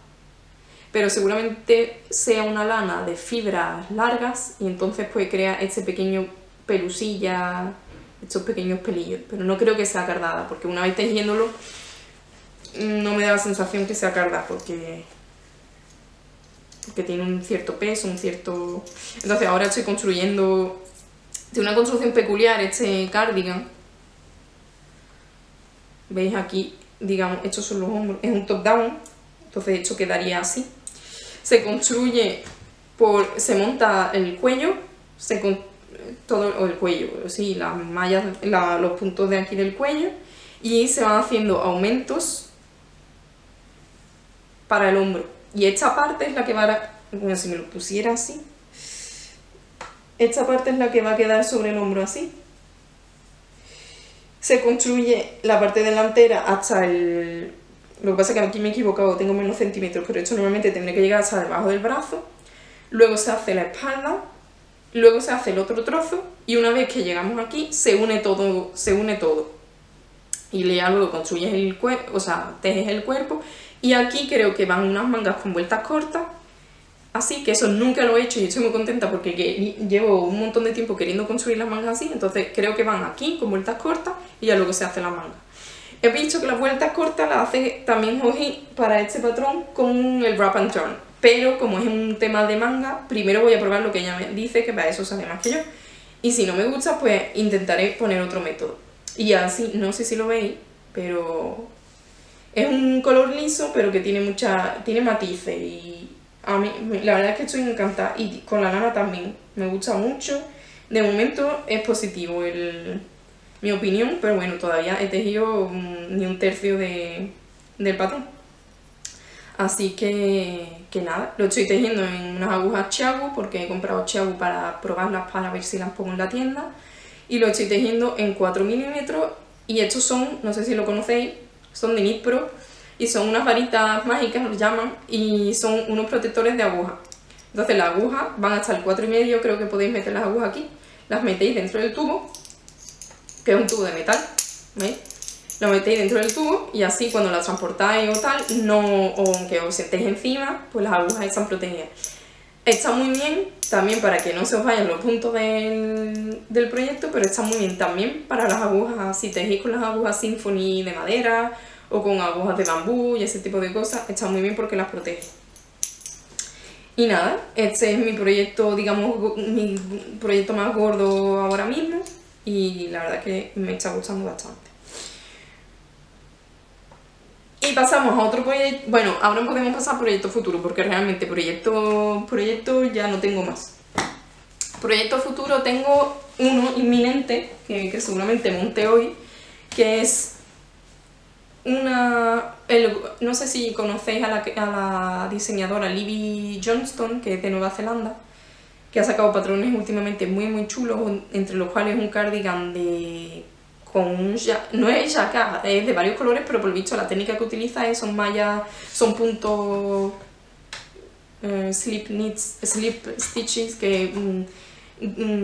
pero seguramente sea una lana de fibras largas y entonces pues crea este pequeño pelusilla, estos pequeños pelillos, pero no creo que sea cardada, porque una vez tejiéndolo no me da la sensación que sea cardada, porque tiene un cierto peso, un cierto... Entonces ahora estoy construyendo, tiene una construcción peculiar este cardigan, veis aquí digamos, estos son los hombros, es un top down, entonces esto quedaría así. Se construye por, se monta el cuello, todo o el cuello, sí, las mallas, los puntos de aquí del cuello, y se van haciendo aumentos para el hombro. Y esta parte es la que va a, bueno, si me lo pusiera así, esta parte es la que va a quedar sobre el hombro así. Se construye la parte delantera hasta el... Lo que pasa es que aquí me he equivocado, tengo menos centímetros, pero esto normalmente tendría que llegar hasta debajo del brazo. Luego se hace la espalda, luego se hace el otro trozo y una vez que llegamos aquí se une todo. Y ya luego construyes el cuerpo, o sea, tejes el cuerpo. Y aquí creo que van unas mangas con vueltas cortas. Así que eso nunca lo he hecho y estoy muy contenta porque llevo un montón de tiempo queriendo construir las mangas así. Entonces creo que van aquí con vueltas cortas y ya luego se hace la manga. He visto que las vueltas cortas las hace también Joji para este patrón con el wrap and turn. Pero como es un tema de manga, primero voy a probar lo que ella me dice, que para eso sabe más que yo. Y si no me gusta, pues intentaré poner otro método. Y así, no sé si lo veis, pero es un color liso pero que tiene, tiene matices y... A mí, la verdad es que estoy encantada, y con la lana también, me gusta mucho. De momento es positivo mi opinión, pero bueno, todavía he tejido ni un tercio del patrón. Así que nada, lo estoy tejiendo en unas agujas Chiago, porque he comprado Chiago para probarlas, para ver si las pongo en la tienda. Y lo estoy tejiendo en 4 milímetros, y estos son, no sé si lo conocéis, son de Knit Pro. Y son unas varitas mágicas, los llaman, y son unos protectores de aguja. Entonces las agujas van hasta el 4,5, creo que podéis meter las agujas aquí. Las metéis dentro del tubo, que es un tubo de metal, ¿veis? Lo metéis dentro del tubo y así cuando las transportáis o tal, no, o aunque os sentéis encima, pues las agujas están protegidas. Está muy bien también para que no se os vayan los puntos del proyecto, pero está muy bien también para las agujas, si tejéis con las agujas Symphony de madera, o con agujas de bambú y ese tipo de cosas, está muy bien porque las protege. Y nada, este es mi proyecto, digamos, mi proyecto más gordo ahora mismo, y la verdad que me está gustando bastante. Y pasamos a otro proyecto, bueno, ahora podemos pasar a proyectos futuros, porque realmente proyecto ya no tengo más. Proyecto futuro tengo uno inminente, que seguramente monte hoy, que es... no sé si conocéis a la diseñadora Libby Johnston, que es de Nueva Zelanda, que ha sacado patrones últimamente muy muy chulos, entre los cuales un cardigan no es jacquard, es de varios colores, pero por lo visto la técnica que utiliza son mallas, son puntos slip stitches, que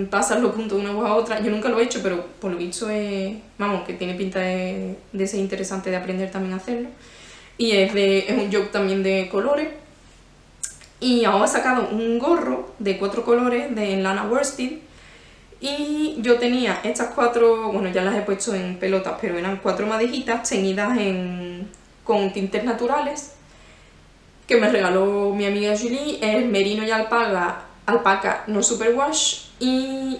pasas los puntos de una aguja a otra. Yo nunca lo he hecho, pero por lo visto es, vamos, que tiene pinta de ser interesante de aprender también a hacerlo. Y es un yoke también de colores. Y ahora ha sacado un gorro de 4 colores de lana worsted. Y yo tenía estas 4, bueno, ya las he puesto en pelotas, pero eran 4 madejitas teñidas con tintes naturales, que me regaló mi amiga Julie. Es merino y alpaca no superwash, y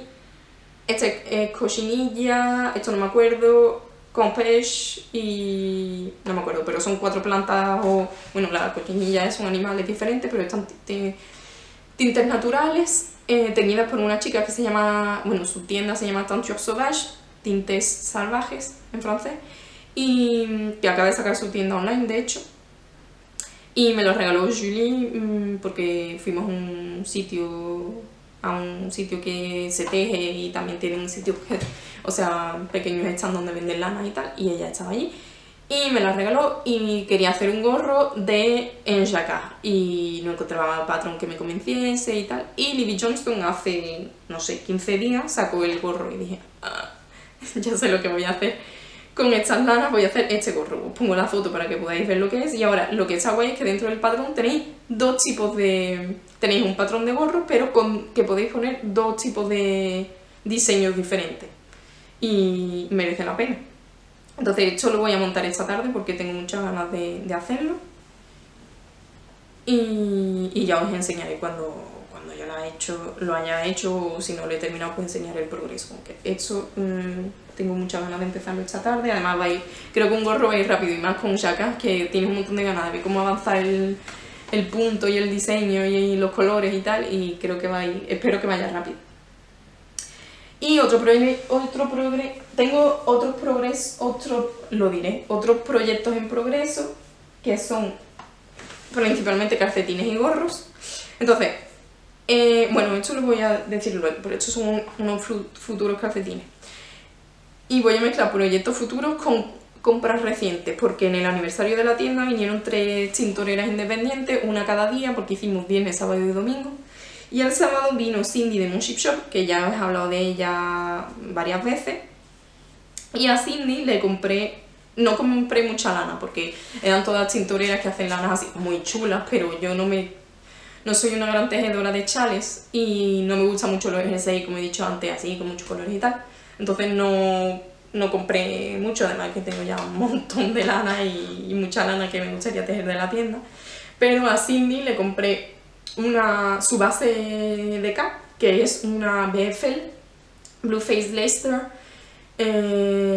este es cochinilla, esto no me acuerdo, compech y... no me acuerdo, pero son 4 plantas o... bueno, la cochinilla son animales diferentes, pero están tintes naturales, teñidas por una chica que se llama... bueno, su tienda se llama Tinture Sauvage, tintes salvajes en francés, y que acaba de sacar su tienda online, de hecho. Y me lo regaló Julie porque fuimos a un sitio que se teje y también tiene un sitio, o sea, pequeños stands donde venden lana y tal, y ella estaba allí. Y me la regaló y quería hacer un gorro en jacquard y no encontraba patrón que me convenciese y tal. Y Libby Johnston hace, no sé, 15 días sacó el gorro y dije, ah, ya sé lo que voy a hacer. Con estas lanas voy a hacer este gorro, os pongo la foto para que podáis ver lo que es. Y ahora lo que está guay es que dentro del patrón tenéis dos tipos de... tenéis un patrón de gorro, pero que podéis poner 2 tipos de diseños diferentes, y merece la pena. Entonces esto lo voy a montar esta tarde porque tengo muchas ganas de hacerlo, y ya os enseñaré cuando yo lo haya hecho, o si no lo he terminado, pues enseñaré el progreso. Aunque eso tengo muchas ganas de empezarlo esta tarde. Además creo que un gorro va a ir rápido, y más con chacas, que tienes un montón de ganas de ver cómo avanzar el punto y el diseño y los colores y tal, y creo que va a ir, espero que vaya rápido. Y otros proyectos en progreso, que son principalmente calcetines y gorros. Entonces, bueno, esto lo voy a decir luego, pero estos son unos futuros calcetines. Y voy a mezclar proyectos futuros con compras recientes, porque en el aniversario de la tienda vinieron 3 tintoreras independientes, una cada día, porque hicimos viernes, sábado y domingo. Y el sábado vino Cindy de Moonship Shop, que ya os he hablado de ella varias veces. Y a Cindy le compré... No compré mucha lana, porque eran todas tintoreras que hacen lanas así muy chulas, pero yo no soy una gran tejedora de chales y no me gustan mucho los jersey, como he dicho antes, así con muchos colores y tal. Entonces no compré mucho, además que tengo ya un montón de lana y mucha lana que me gustaría tejer de la tienda. Pero a Cindy le compré su base de cap, que es una BFL, Blue Face Leicester,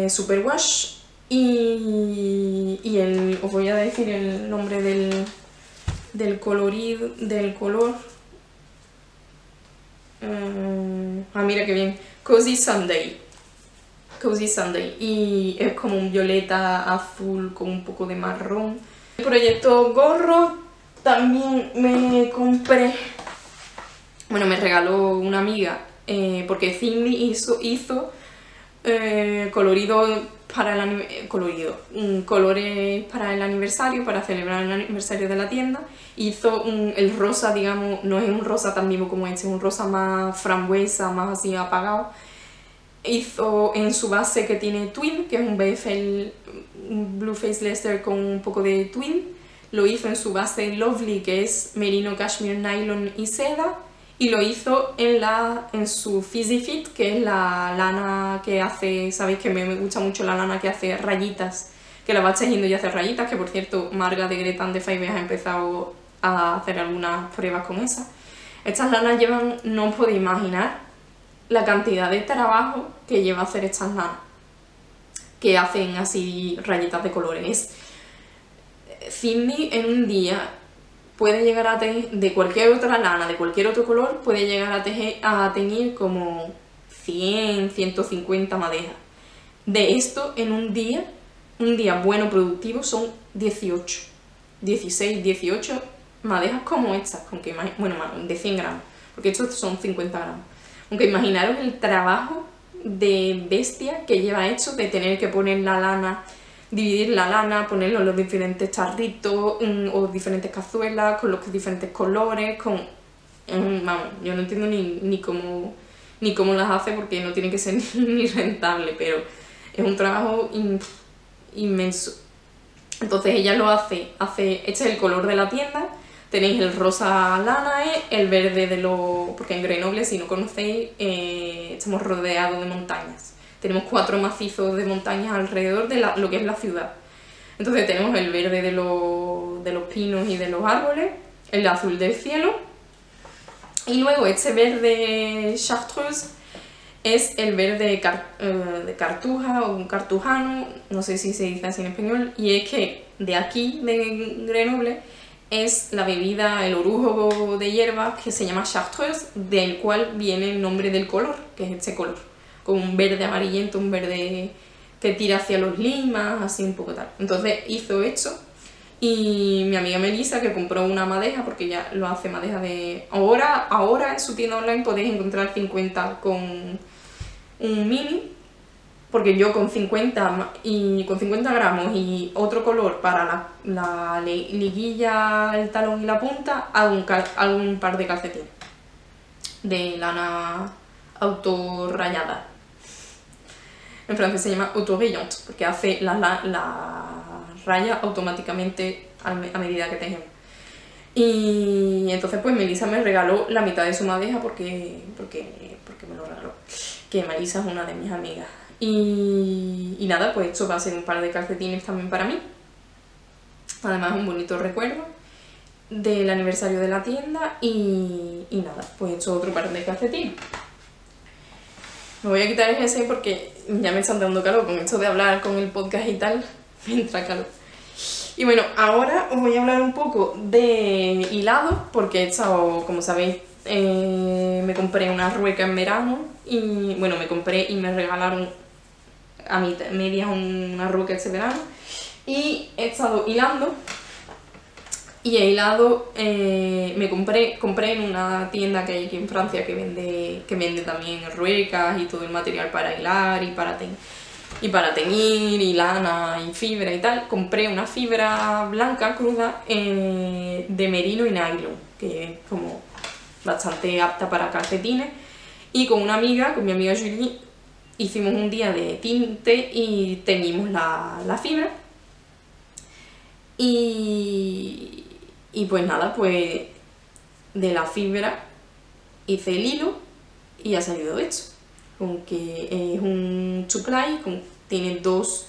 Superwash. Os voy a decir el nombre del color. Mira qué bien. Cozy Sunday. Y es como un violeta azul con un poco de marrón. El proyecto gorro también me compré. Bueno, me regaló una amiga. Porque Cindy hizo colores para el aniversario, para celebrar el aniversario de la tienda. Hizo el rosa, digamos, no es un rosa tan vivo como este, es un rosa más frambuesa, más así apagado. Hizo en su base que tiene twin, que es un BFL, un Blue Face Leicester con un poco de twin. Lo hizo en su base Lovely, que es merino, cashmere, nylon y seda. Y lo hizo en su Fizzy Fit, que es la lana que hace, sabéis que me gusta mucho la lana que hace rayitas, que la vas tejiendo y hace rayitas, que por cierto Marga de Greta and the Fibers ha empezado a hacer algunas pruebas con esa. Estas lanas llevan, no os podéis imaginar la cantidad de trabajo que lleva hacer estas lanas, que hacen así rayitas de colores. Cindy en un día... puede llegar a tejer, de cualquier otra lana, de cualquier otro color, puede llegar a teñir como 100, 150 madejas. De esto, en un día bueno, productivo, son 16, 18 madejas como estas, bueno, de 100 gramos, porque estos son 50 gramos. Aunque imaginaros el trabajo de bestia que lleva esto, de tener que poner la lana... dividir la lana, ponerlo en los diferentes tarritos o diferentes cazuelas, con los diferentes colores, con... vamos, yo no entiendo ni cómo las hace, porque no tiene que ser ni rentable, pero es un trabajo inmenso. Entonces ella lo hace... Este es el color de la tienda, tenéis el rosa lana, el verde de los... porque en Grenoble, si no conocéis, estamos rodeados de montañas. Tenemos 4 macizos de montañas alrededor de lo que es la ciudad. Entonces tenemos el verde de los pinos y de los árboles, el azul del cielo, y luego este verde chartreuse es el verde de cartuja o un cartujano, no sé si se dice así en español, y es que de aquí, de Grenoble, es la bebida, el orujo de hierbas que se llama chartreuse, del cual viene el nombre del color, que es este color. Con un verde amarillento, un verde que tira hacia los limas, así un poco tal. Entonces hizo esto, y mi amiga Melissa, que compró una madeja, porque ya lo hace madeja de... Ahora en su tienda online podéis encontrar 50 con un mini, porque yo con 50 gramos y otro color para la liguilla, el talón y la punta, hago un par de calcetines de lana autorrayada. En francés se llama autorrayante, porque hace la raya automáticamente a medida que tejemos. Y entonces pues Melissa me regaló la mitad de su madeja, porque me lo regaló, que Melissa es una de mis amigas. Y nada, pues esto va a ser un par de calcetines también para mí, además un bonito recuerdo. del aniversario de la tienda y nada, pues he hecho otro par de calcetines. Me voy a quitar ese porque ya me están dando calor con esto de hablar con el podcast y tal, me entra calor. Y bueno, ahora os voy a hablar un poco de hilado, porque he estado, como sabéis, me compré una rueca en verano y bueno, me compré y me regalaron a mí medias una rueca este verano y he estado hilando y he hilado, compré en una tienda que hay aquí en Francia que vende también ruecas y todo el material para hilar y para teñir. Y para teñir, y lana, y fibra y tal, compré una fibra blanca cruda de merino y nylon, que es como bastante apta para calcetines. Y con una amiga, con mi amiga Julie, hicimos un día de tinte y teñimos la fibra. Y pues nada, pues de la fibra hice el hilo y ha salido hecho. Con que es un supply, tiene dos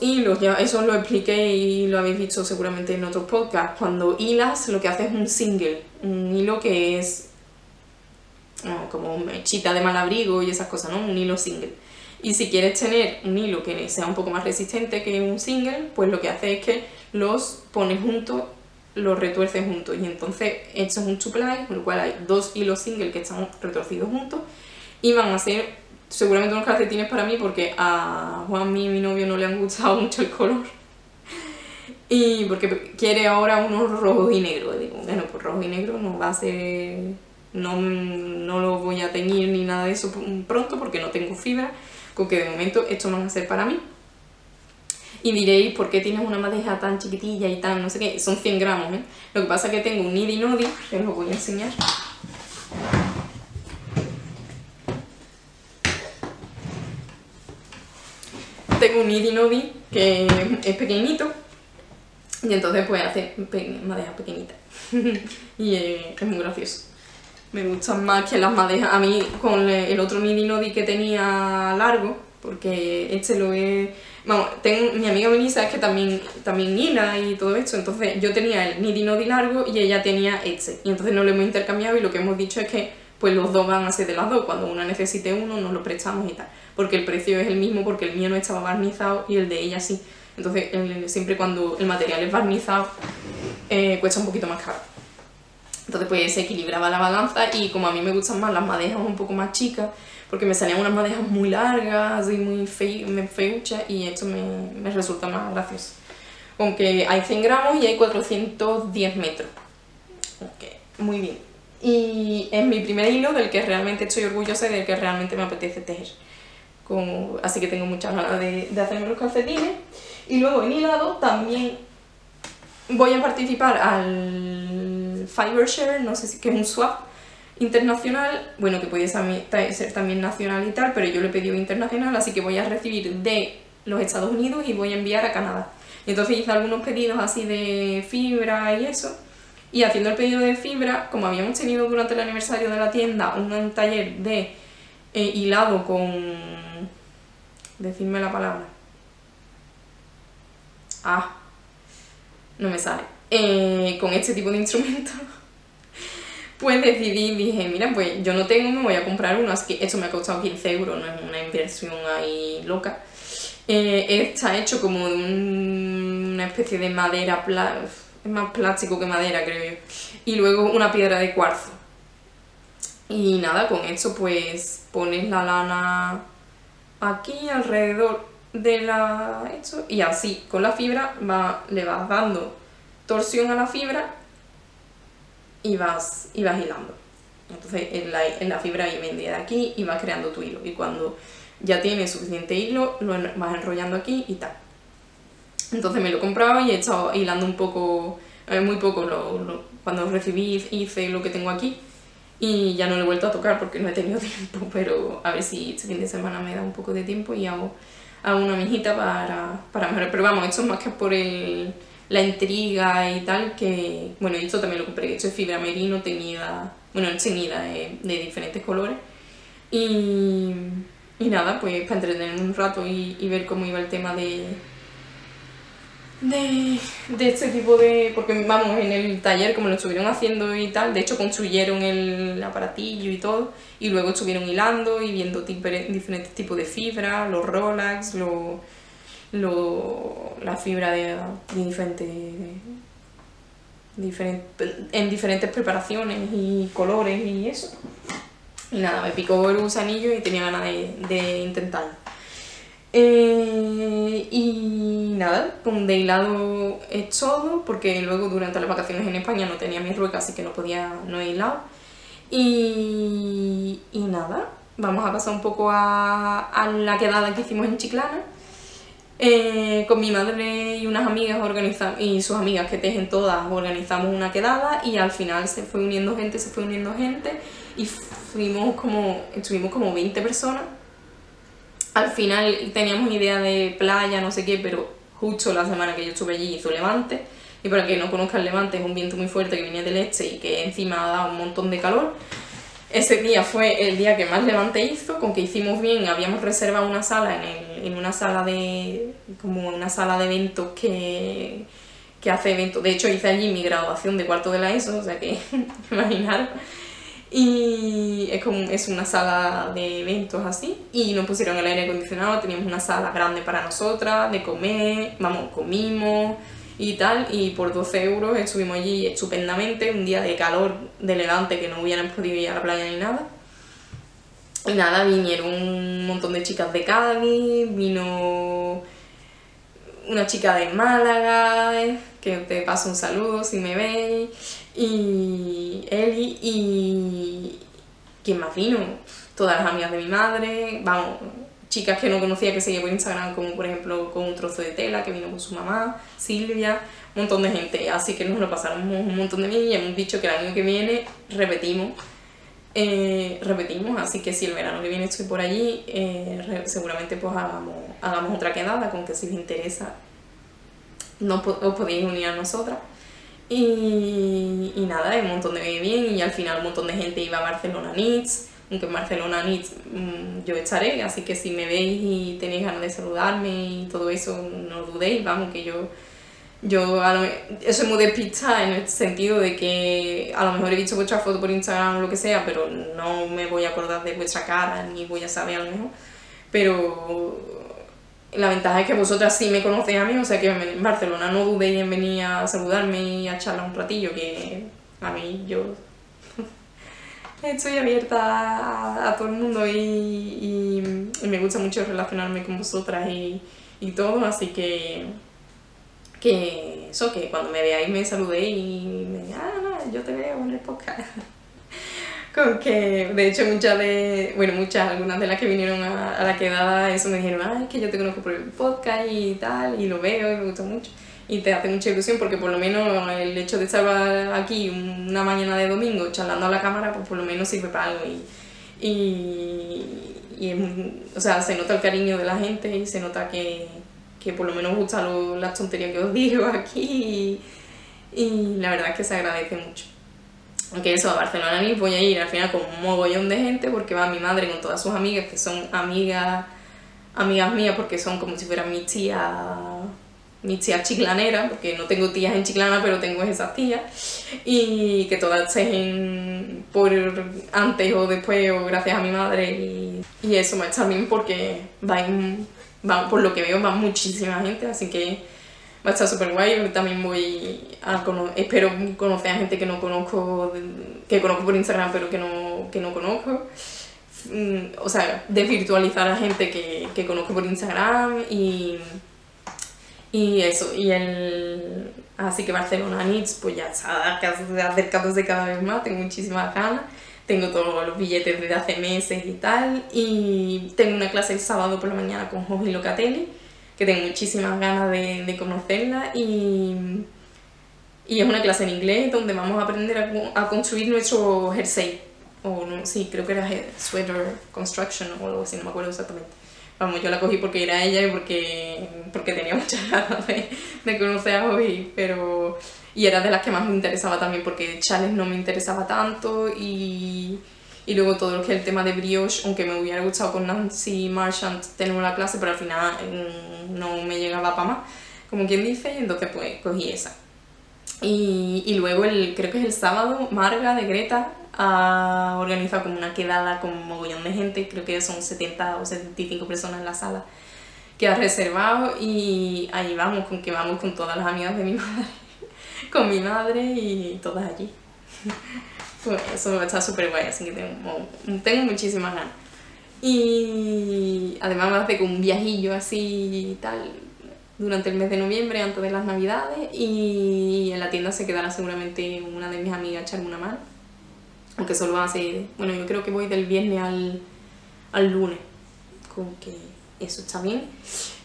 hilos, ya eso lo expliqué y lo habéis visto seguramente en otros podcasts. Cuando hilas lo que haces es un single, un hilo que es como mechita de Malabrigo y esas cosas, ¿no? Un hilo single. Y si quieres tener un hilo que sea un poco más resistente que un single, pues lo que haces es que los pones juntos, los retuerces juntos y entonces esto es un supply, con lo cual hay dos hilos single que están retorcidos juntos. Y van a ser seguramente unos calcetines para mí porque a Juanmi y mi novio no le han gustado mucho el color. Y porque quiere ahora unos rojos y negros. Digo, bueno, pues rojo y negro no va a ser... No lo voy a teñir ni nada de eso pronto porque no tengo fibra. Con que de momento esto van a ser para mí. Y diréis, ¿por qué tienes una madeja tan chiquitilla y tan no sé qué? Son 100 gramos, ¿eh? Lo que pasa es que tengo un nidi nodi, que os lo voy a enseñar. Tengo un nidi nodi que es pequeñito y entonces pues hace madejas pequeñitas y es muy gracioso. Me gustan más que las madejas. A mí con el otro nidi nodi que tenía largo, porque este lo he... Vamos, mi amiga Melissa es que también hila y todo esto, entonces yo tenía el nidi nodi largo y ella tenía este. Y entonces no lo hemos intercambiado y lo que hemos dicho es que pues los dos van a ser de las dos, cuando una necesite uno nos lo prestamos y tal. Porque el precio es el mismo, porque el mío no estaba barnizado y el de ella sí. Entonces siempre cuando el material es barnizado cuesta un poquito más caro. Entonces pues se equilibraba la balanza y como a mí me gustan más las madejas un poco más chicas, porque me salían unas madejas muy largas y muy feuchas y esto me resulta más gracioso. Aunque hay 100 gramos y hay 410 metros. Okay, muy bien. Y es mi primer hilo del que realmente estoy orgullosa y del que realmente me apetece tejer. Así que tengo muchas ganas de hacerme los calcetines. Y luego en hilado también voy a participar al Fibershare, no sé si que es un swap internacional, bueno que puede ser también nacional y tal, pero yo lo he pedido internacional, así que voy a recibir de los Estados Unidos y voy a enviar a Canadá. Y entonces hice algunos pedidos así de fibra y eso. Y haciendo el pedido de fibra, como habíamos tenido durante el aniversario de la tienda un taller de hilado con... Decidme la palabra. Ah, no me sale. Con este tipo de instrumentos, pues decidí, dije, mira, pues yo no tengo, me voy a comprar uno. Así que esto me ha costado 15 euros, no es una inversión ahí loca. Está hecho como de una especie de madera plana. Es más plástico que madera, creo yo. Y luego una piedra de cuarzo. Y nada, con esto pues pones la lana aquí alrededor de esto. Y así, con la fibra le vas dando torsión a la fibra y vas hilando. Entonces en la fibra ahí vendría de aquí y vas creando tu hilo. Y cuando ya tienes suficiente hilo, lo vas enrollando aquí y tal. Entonces me lo he comprado y he estado hilando un poco, muy poco, cuando recibí hice lo que tengo aquí y ya no lo he vuelto a tocar porque no he tenido tiempo, pero a ver si este fin de semana me da un poco de tiempo y hago una mijita para mejorar. Pero vamos, esto es más que por la intriga y tal, que bueno, esto también lo compré, esto es fibra merino teñida, bueno, teñida de diferentes colores y nada, pues para entretenerme un rato y ver cómo iba el tema de de este tipo de... Porque vamos, en el taller, como lo estuvieron haciendo y tal, de hecho construyeron el aparatillo y todo, y luego estuvieron hilando y viendo diferentes tipos de fibra, los Rolex, la fibra en diferentes preparaciones y colores y eso. Y nada, me picó el gusanillo y tenía ganas de intentarlo. Y nada, de hilado es todo, porque luego durante las vacaciones en España no tenía mi rueca, así que no he hilado. Y nada, vamos a pasar un poco a la quedada que hicimos en Chiclana. Con mi madre y unas amigas y sus amigas que tejen todas organizamos una quedada, y al final se fue uniendo gente y estuvimos como 20 personas. Al final teníamos idea de playa, no sé qué, pero justo la semana que yo estuve allí hizo levante, y para que no conozcan levante, es un viento muy fuerte que viene del este y que encima ha dado un montón de calor. Ese día fue el día que más levante hizo, con que hicimos bien. Habíamos reservado una sala en una sala de eventos que hace eventos. De hecho hice allí mi graduación de cuarto de la ESO, o sea que imaginaros. Y es una sala de eventos así, y nos pusieron el aire acondicionado, teníamos una sala grande para nosotras, de comer, vamos, comimos y tal, y por 12 € estuvimos allí estupendamente, un día de calor de Levante que no hubieran podido ir a la playa ni nada. Y nada, vinieron un montón de chicas de Cádiz, vino una chica de Málaga, que te paso un saludo si me veis, y Eli, y ¿quién más vino? Todas las amigas de mi madre, vamos, chicas que no conocía que seguía por Instagram, como por ejemplo Con un trozo de tela, que vino con su mamá, Silvia, un montón de gente, así que nos lo pasamos un montón de bien, y hemos dicho que el año que viene repetimos, así que si el verano que viene estoy por allí, seguramente pues hagamos otra quedada, con que si os interesa os podéis unir a nosotras. Y nada, un montón de bien, y al final un montón de gente iba a Barcelona Knits, aunque en Barcelona Knits yo estaré, así que si me veis y tenéis ganas de saludarme y todo eso, no dudéis, vamos, que yo soy muy despistada en el sentido de que a lo mejor he visto vuestra foto por Instagram o lo que sea, pero no me voy a acordar de vuestra cara, ni voy a saber a lo mejor. Pero la ventaja es que vosotras sí me conocéis a mí, o sea que en Barcelona no dudéis en venir a saludarme y a charlar un ratillo, que a mí yo estoy abierta a todo el mundo, y me gusta mucho relacionarme con vosotras y todo, así que eso, que cuando me veáis me saludéis y me digáis, no, yo te veo en el podcast. Con que, de hecho, algunas de las que vinieron a la quedada, eso me dijeron, es que yo te conozco por el podcast y tal, y lo veo y me gusta mucho. Y te hace mucha ilusión, porque por lo menos el hecho de estar aquí una mañana de domingo charlando a la cámara, pues por lo menos sirve para algo. O sea, se nota el cariño de la gente y se nota que por lo menos os gustan las tonterías que os digo aquí, y la verdad es que se agradece mucho. Aunque eso, a Barcelona ni voy a ir al final con un mogollón de gente, porque va mi madre con todas sus amigas, que son amigas mías, porque son como si fueran mis tías chiclaneras, porque no tengo tías en Chiclana, pero tengo esas tías, y que todas tejen por antes o después o gracias a mi madre, y eso más también, porque por lo que veo va muchísima gente, así que va a estar súper guay. También espero conocer a gente que no conozco, que conozco por Instagram pero que no conozco, o sea, desvirtualizar a gente que conozco por Instagram, y eso, así que Barcelona Knits pues ya está acercándose cada vez más, tengo muchísimas ganas. Tengo todos los billetes desde hace meses y tal, y tengo una clase el sábado por la mañana con Joji Locatelli, que tengo muchísimas ganas de conocerla, y es una clase en inglés donde vamos a aprender a construir nuestro jersey, o no, sí, creo que era sweater construction o algo así, no me acuerdo exactamente. Vamos, yo la cogí porque era ella y porque tenía muchas ganas de conocer a Joji, pero... Y era de las que más me interesaba también, porque chales no me interesaba tanto, y luego todo lo que es el tema de brioche, aunque me hubiera gustado con Nancy Marchant tener una clase, pero al final no me llegaba para más. como quien dice, y entonces pues cogí esa. Y luego creo que es el sábado, Marga de Greta ha organizado como una quedada con un mogollón de gente, creo que son 70 o 75 personas en la sala que ha reservado, y ahí vamos, con que vamos con todas las amigas de mi madre, con mi madre y todas allí. Pues eso está súper guay, así que tengo muchísimas ganas. Y además me hace como un viajillo así y tal durante el mes de noviembre, antes de las navidades, y en la tienda se quedará seguramente una de mis amigas a echarme una mano, aunque solo hace, bueno, yo creo que voy del viernes al lunes, como que eso está bien.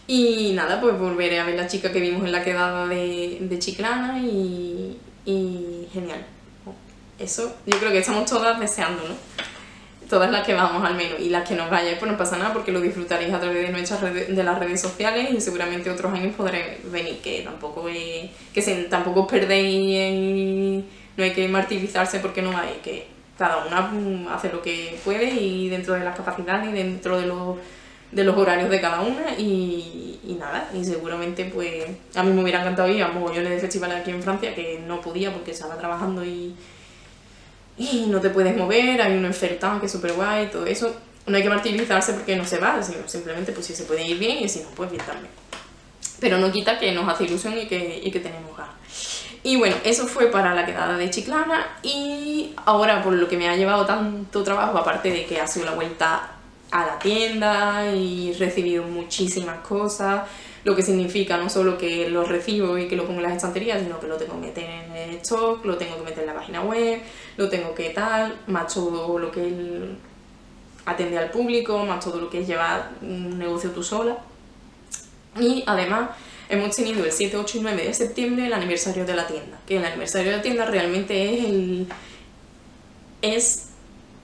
Y nada, pues volveré a ver la chica que vimos en la quedada de Chiclana y genial. Eso, yo creo que estamos todas deseando, ¿no? Todas las que vamos al menos, y las que no vayáis pues no pasa nada porque lo disfrutaréis a través de nuestras redes, de las redes sociales, y seguramente otros años podréis venir, que tampoco es, tampoco os perdéis, no hay que martirizarse porque no hay, que cada una hace lo que puede y dentro de las capacidades y dentro de los horarios de cada una, y nada, y seguramente pues a mí me hubiera encantado ir a mogollones de festivales aquí en Francia, que no podía porque estaba trabajando y no te puedes mover, hay un ofertón que es súper guay, todo eso. No hay que martirizarse porque no se va, sino simplemente pues si se puede ir bien, y si no, pues bien también. Pero no quita que nos hace ilusión y que tenemos ganas. Y bueno, eso fue para la quedada de Chiclana, y ahora por lo que me ha llevado tanto trabajo, aparte de que ha sido la vuelta a la tienda y he recibido muchísimas cosas, lo que significa no solo que lo recibo y que lo pongo en las estanterías, sino que lo tengo que meter en el stock, lo tengo que meter en la página web, lo tengo que tal, más todo lo que es atender al público, más todo lo que es llevar un negocio tú sola. Y además hemos tenido el 7, 8 y 9 de septiembre el aniversario de la tienda, que el aniversario de la tienda realmente es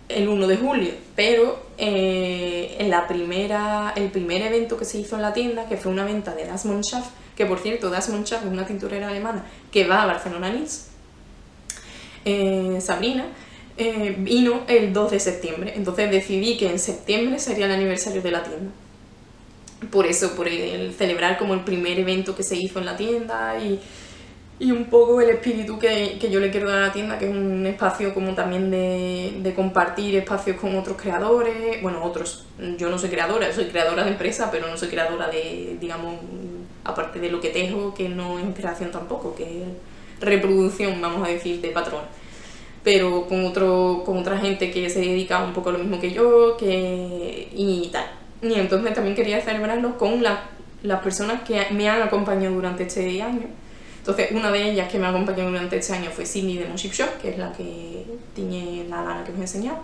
el 1 de julio, pero en el primer evento que se hizo en la tienda, que fue una venta de Das Mannschaft, que por cierto, Das Mannschaft es una tinturera alemana que va a Barcelona Knits, Sabrina, vino el 2 de septiembre, entonces decidí que en septiembre sería el aniversario de la tienda. Por eso, por el celebrar como el primer evento que se hizo en la tienda y un poco el espíritu que yo le quiero dar a la tienda, que es un espacio como también de compartir espacios con otros creadores, bueno, otros, yo no soy creadora, soy creadora de empresa, pero no soy creadora de, digamos, aparte de lo que tejo, que no es creación tampoco, que es reproducción, vamos a decir, de patrón, pero con otra gente que se dedica un poco a lo mismo que yo, y tal. Y entonces también quería celebrarlo con las personas que me han acompañado durante este año. Entonces, una de ellas que me acompañó durante este año fue Cindy de Moonship Shop, que es la que tiñe la lana que os he enseñado.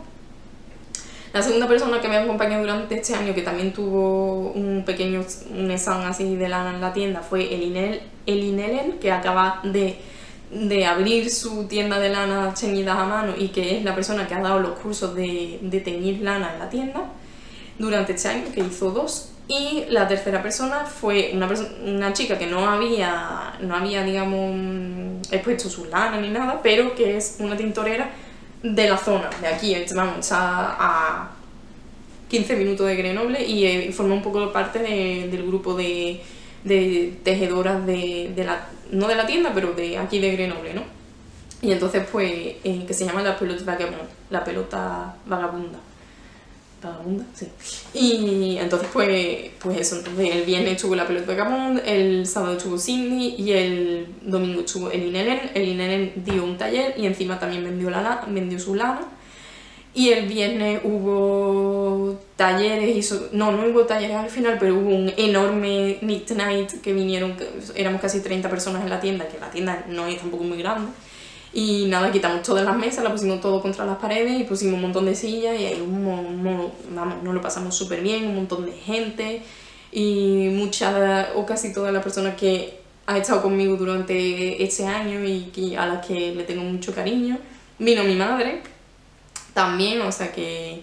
La segunda persona que me acompañó durante este año, que también tuvo un stand así de lana en la tienda, fue Elinelen, que acaba de abrir su tienda de lana teñidas a mano, y que es la persona que ha dado los cursos de teñir lana en la tienda durante este año, que hizo dos. Y la tercera persona fue una chica que no había, digamos, expuesto su lana ni nada, pero que es una tintorera de la zona, de aquí, vamos, está a 15 minutos de Grenoble, y forma un poco parte del grupo de tejedoras no de la tienda, pero de aquí de Grenoble, ¿no? Y entonces, pues, que se llama La Pelota Vagabunda. Sí. Y entonces pues eso, entonces el viernes estuvo La Pelota Vagabunda, el sábado estuvo Cindy y el domingo estuvo Elinelen. Elinelen dio un taller y encima también vendió su lana. Y el viernes hubo talleres, no hubo talleres al final, pero hubo un enorme knit night que vinieron, éramos casi 30 personas en la tienda, que la tienda no es tampoco muy grande. Y nada, quitamos todas las mesas, la pusimos todo contra las paredes y pusimos un montón de sillas, y ahí vamos, nos lo pasamos súper bien, un montón de gente, y muchas o casi todas las personas que han estado conmigo durante este año y a las que le tengo mucho cariño. Vino mi madre también, o sea que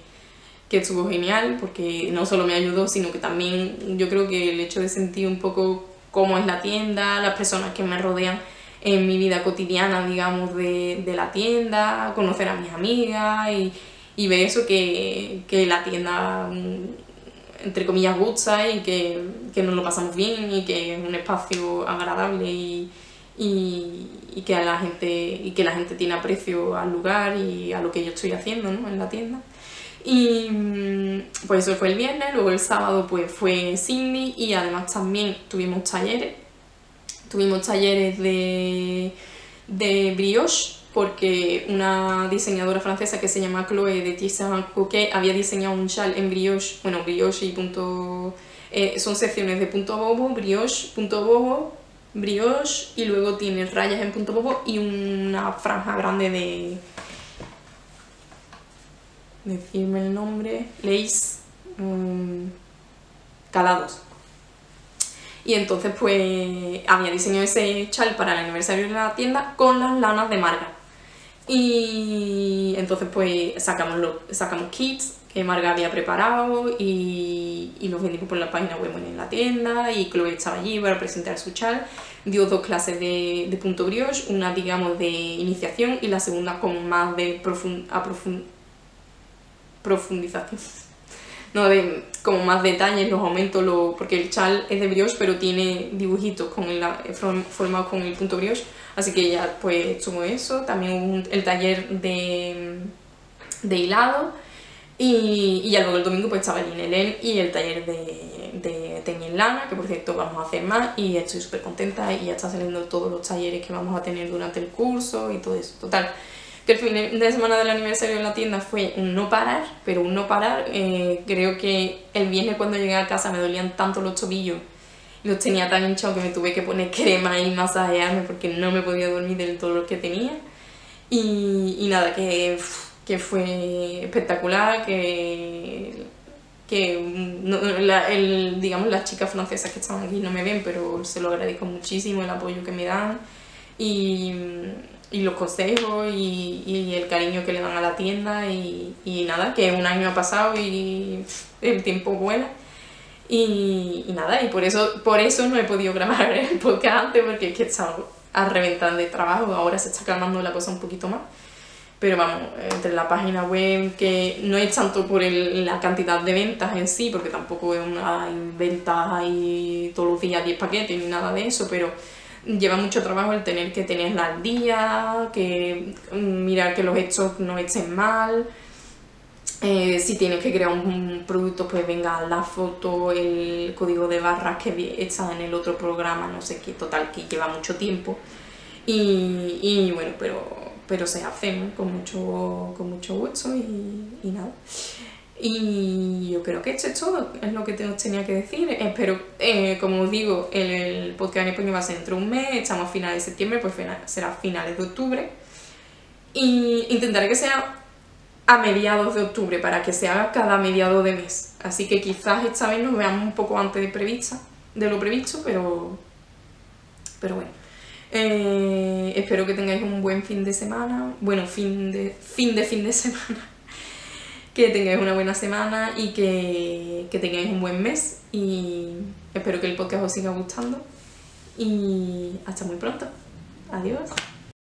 estuvo genial, porque no solo me ayudó, sino que también yo creo que el hecho de sentir un poco cómo es la tienda, las personas que me rodean en mi vida cotidiana, digamos, de la tienda, conocer a mis amigas y ver eso, que la tienda entre comillas, gusta y que nos lo pasamos bien y que es un espacio agradable y que a la gente tiene aprecio al lugar y a lo que yo estoy haciendo, ¿no?, en la tienda. Y pues eso fue el viernes. Luego el sábado pues fue Cindy y además también tuvimos talleres. Tuvimos talleres de brioche, porque una diseñadora francesa que se llama Chloe de Thiers-Saint-Couquet había diseñado un chal en brioche, bueno, brioche y punto... son secciones de punto bobo, brioche, y luego tiene rayas en punto bobo y una franja grande de... decirme el nombre... lace... calados. Y entonces pues había diseñado ese chal para el aniversario de la tienda con las lanas de Marga. Y entonces pues sacamos kits que Marga había preparado y los vendimos por la página web en la tienda, y Chloe estaba allí para presentar su chal. Dio dos clases de punto brioche, una digamos de iniciación y la segunda con más de profundización. No, de como más detalles, los aumentos, porque el chal es de brioche pero tiene dibujitos formados con el punto brioche, así que ya pues sumo eso. También hubo el taller de hilado y ya luego el domingo pues estaba el Elinelen y el taller de teñir lana, que por cierto vamos a hacer más y estoy súper contenta, y ya está saliendo todos los talleres que vamos a tener durante el curso y todo eso. Total, que el fin de semana del aniversario en la tienda fue un no parar, pero un no parar. Creo que el viernes cuando llegué a casa me dolían tanto los tobillos, los tenía tan hinchados que me tuve que poner crema y masajearme porque no me podía dormir del dolor que tenía. Y nada, que fue espectacular, que no, digamos, las chicas francesas que están aquí no me ven, pero se lo agradezco muchísimo el apoyo que me dan y los consejos y el cariño que le dan a la tienda y nada, que un año ha pasado y el tiempo vuela y nada, y por eso no he podido grabar el podcast antes, porque es que he estado a reventar de trabajo. Ahora se está calmando la cosa un poquito más, pero vamos, entre la página web, que no es tanto por la cantidad de ventas en sí, porque tampoco es una venta y todos los días 10 paquetes ni nada de eso, pero lleva mucho trabajo el tener que tenerla al día, que mirar que los stocks no estén mal, si tienes que crear un producto pues venga la foto, el código de barras que está en el otro programa, no sé qué. Total, que lleva mucho tiempo y bueno, pero se hace, ¿no?, con mucho gusto y nada. Y yo creo que esto es todo, es lo que os tenía que decir. Espero, como os digo, el podcast en español va a ser dentro de un mes, estamos a finales de septiembre, pues será finales de octubre. Y intentaré que sea a mediados de octubre, para que se haga cada mediado de mes. Así que quizás esta vez nos veamos un poco antes de lo previsto, pero bueno. Espero que tengáis un buen fin de semana, bueno, fin de semana. Que tengáis una buena semana y que tengáis un buen mes, y espero que el podcast os siga gustando y hasta muy pronto. Adiós.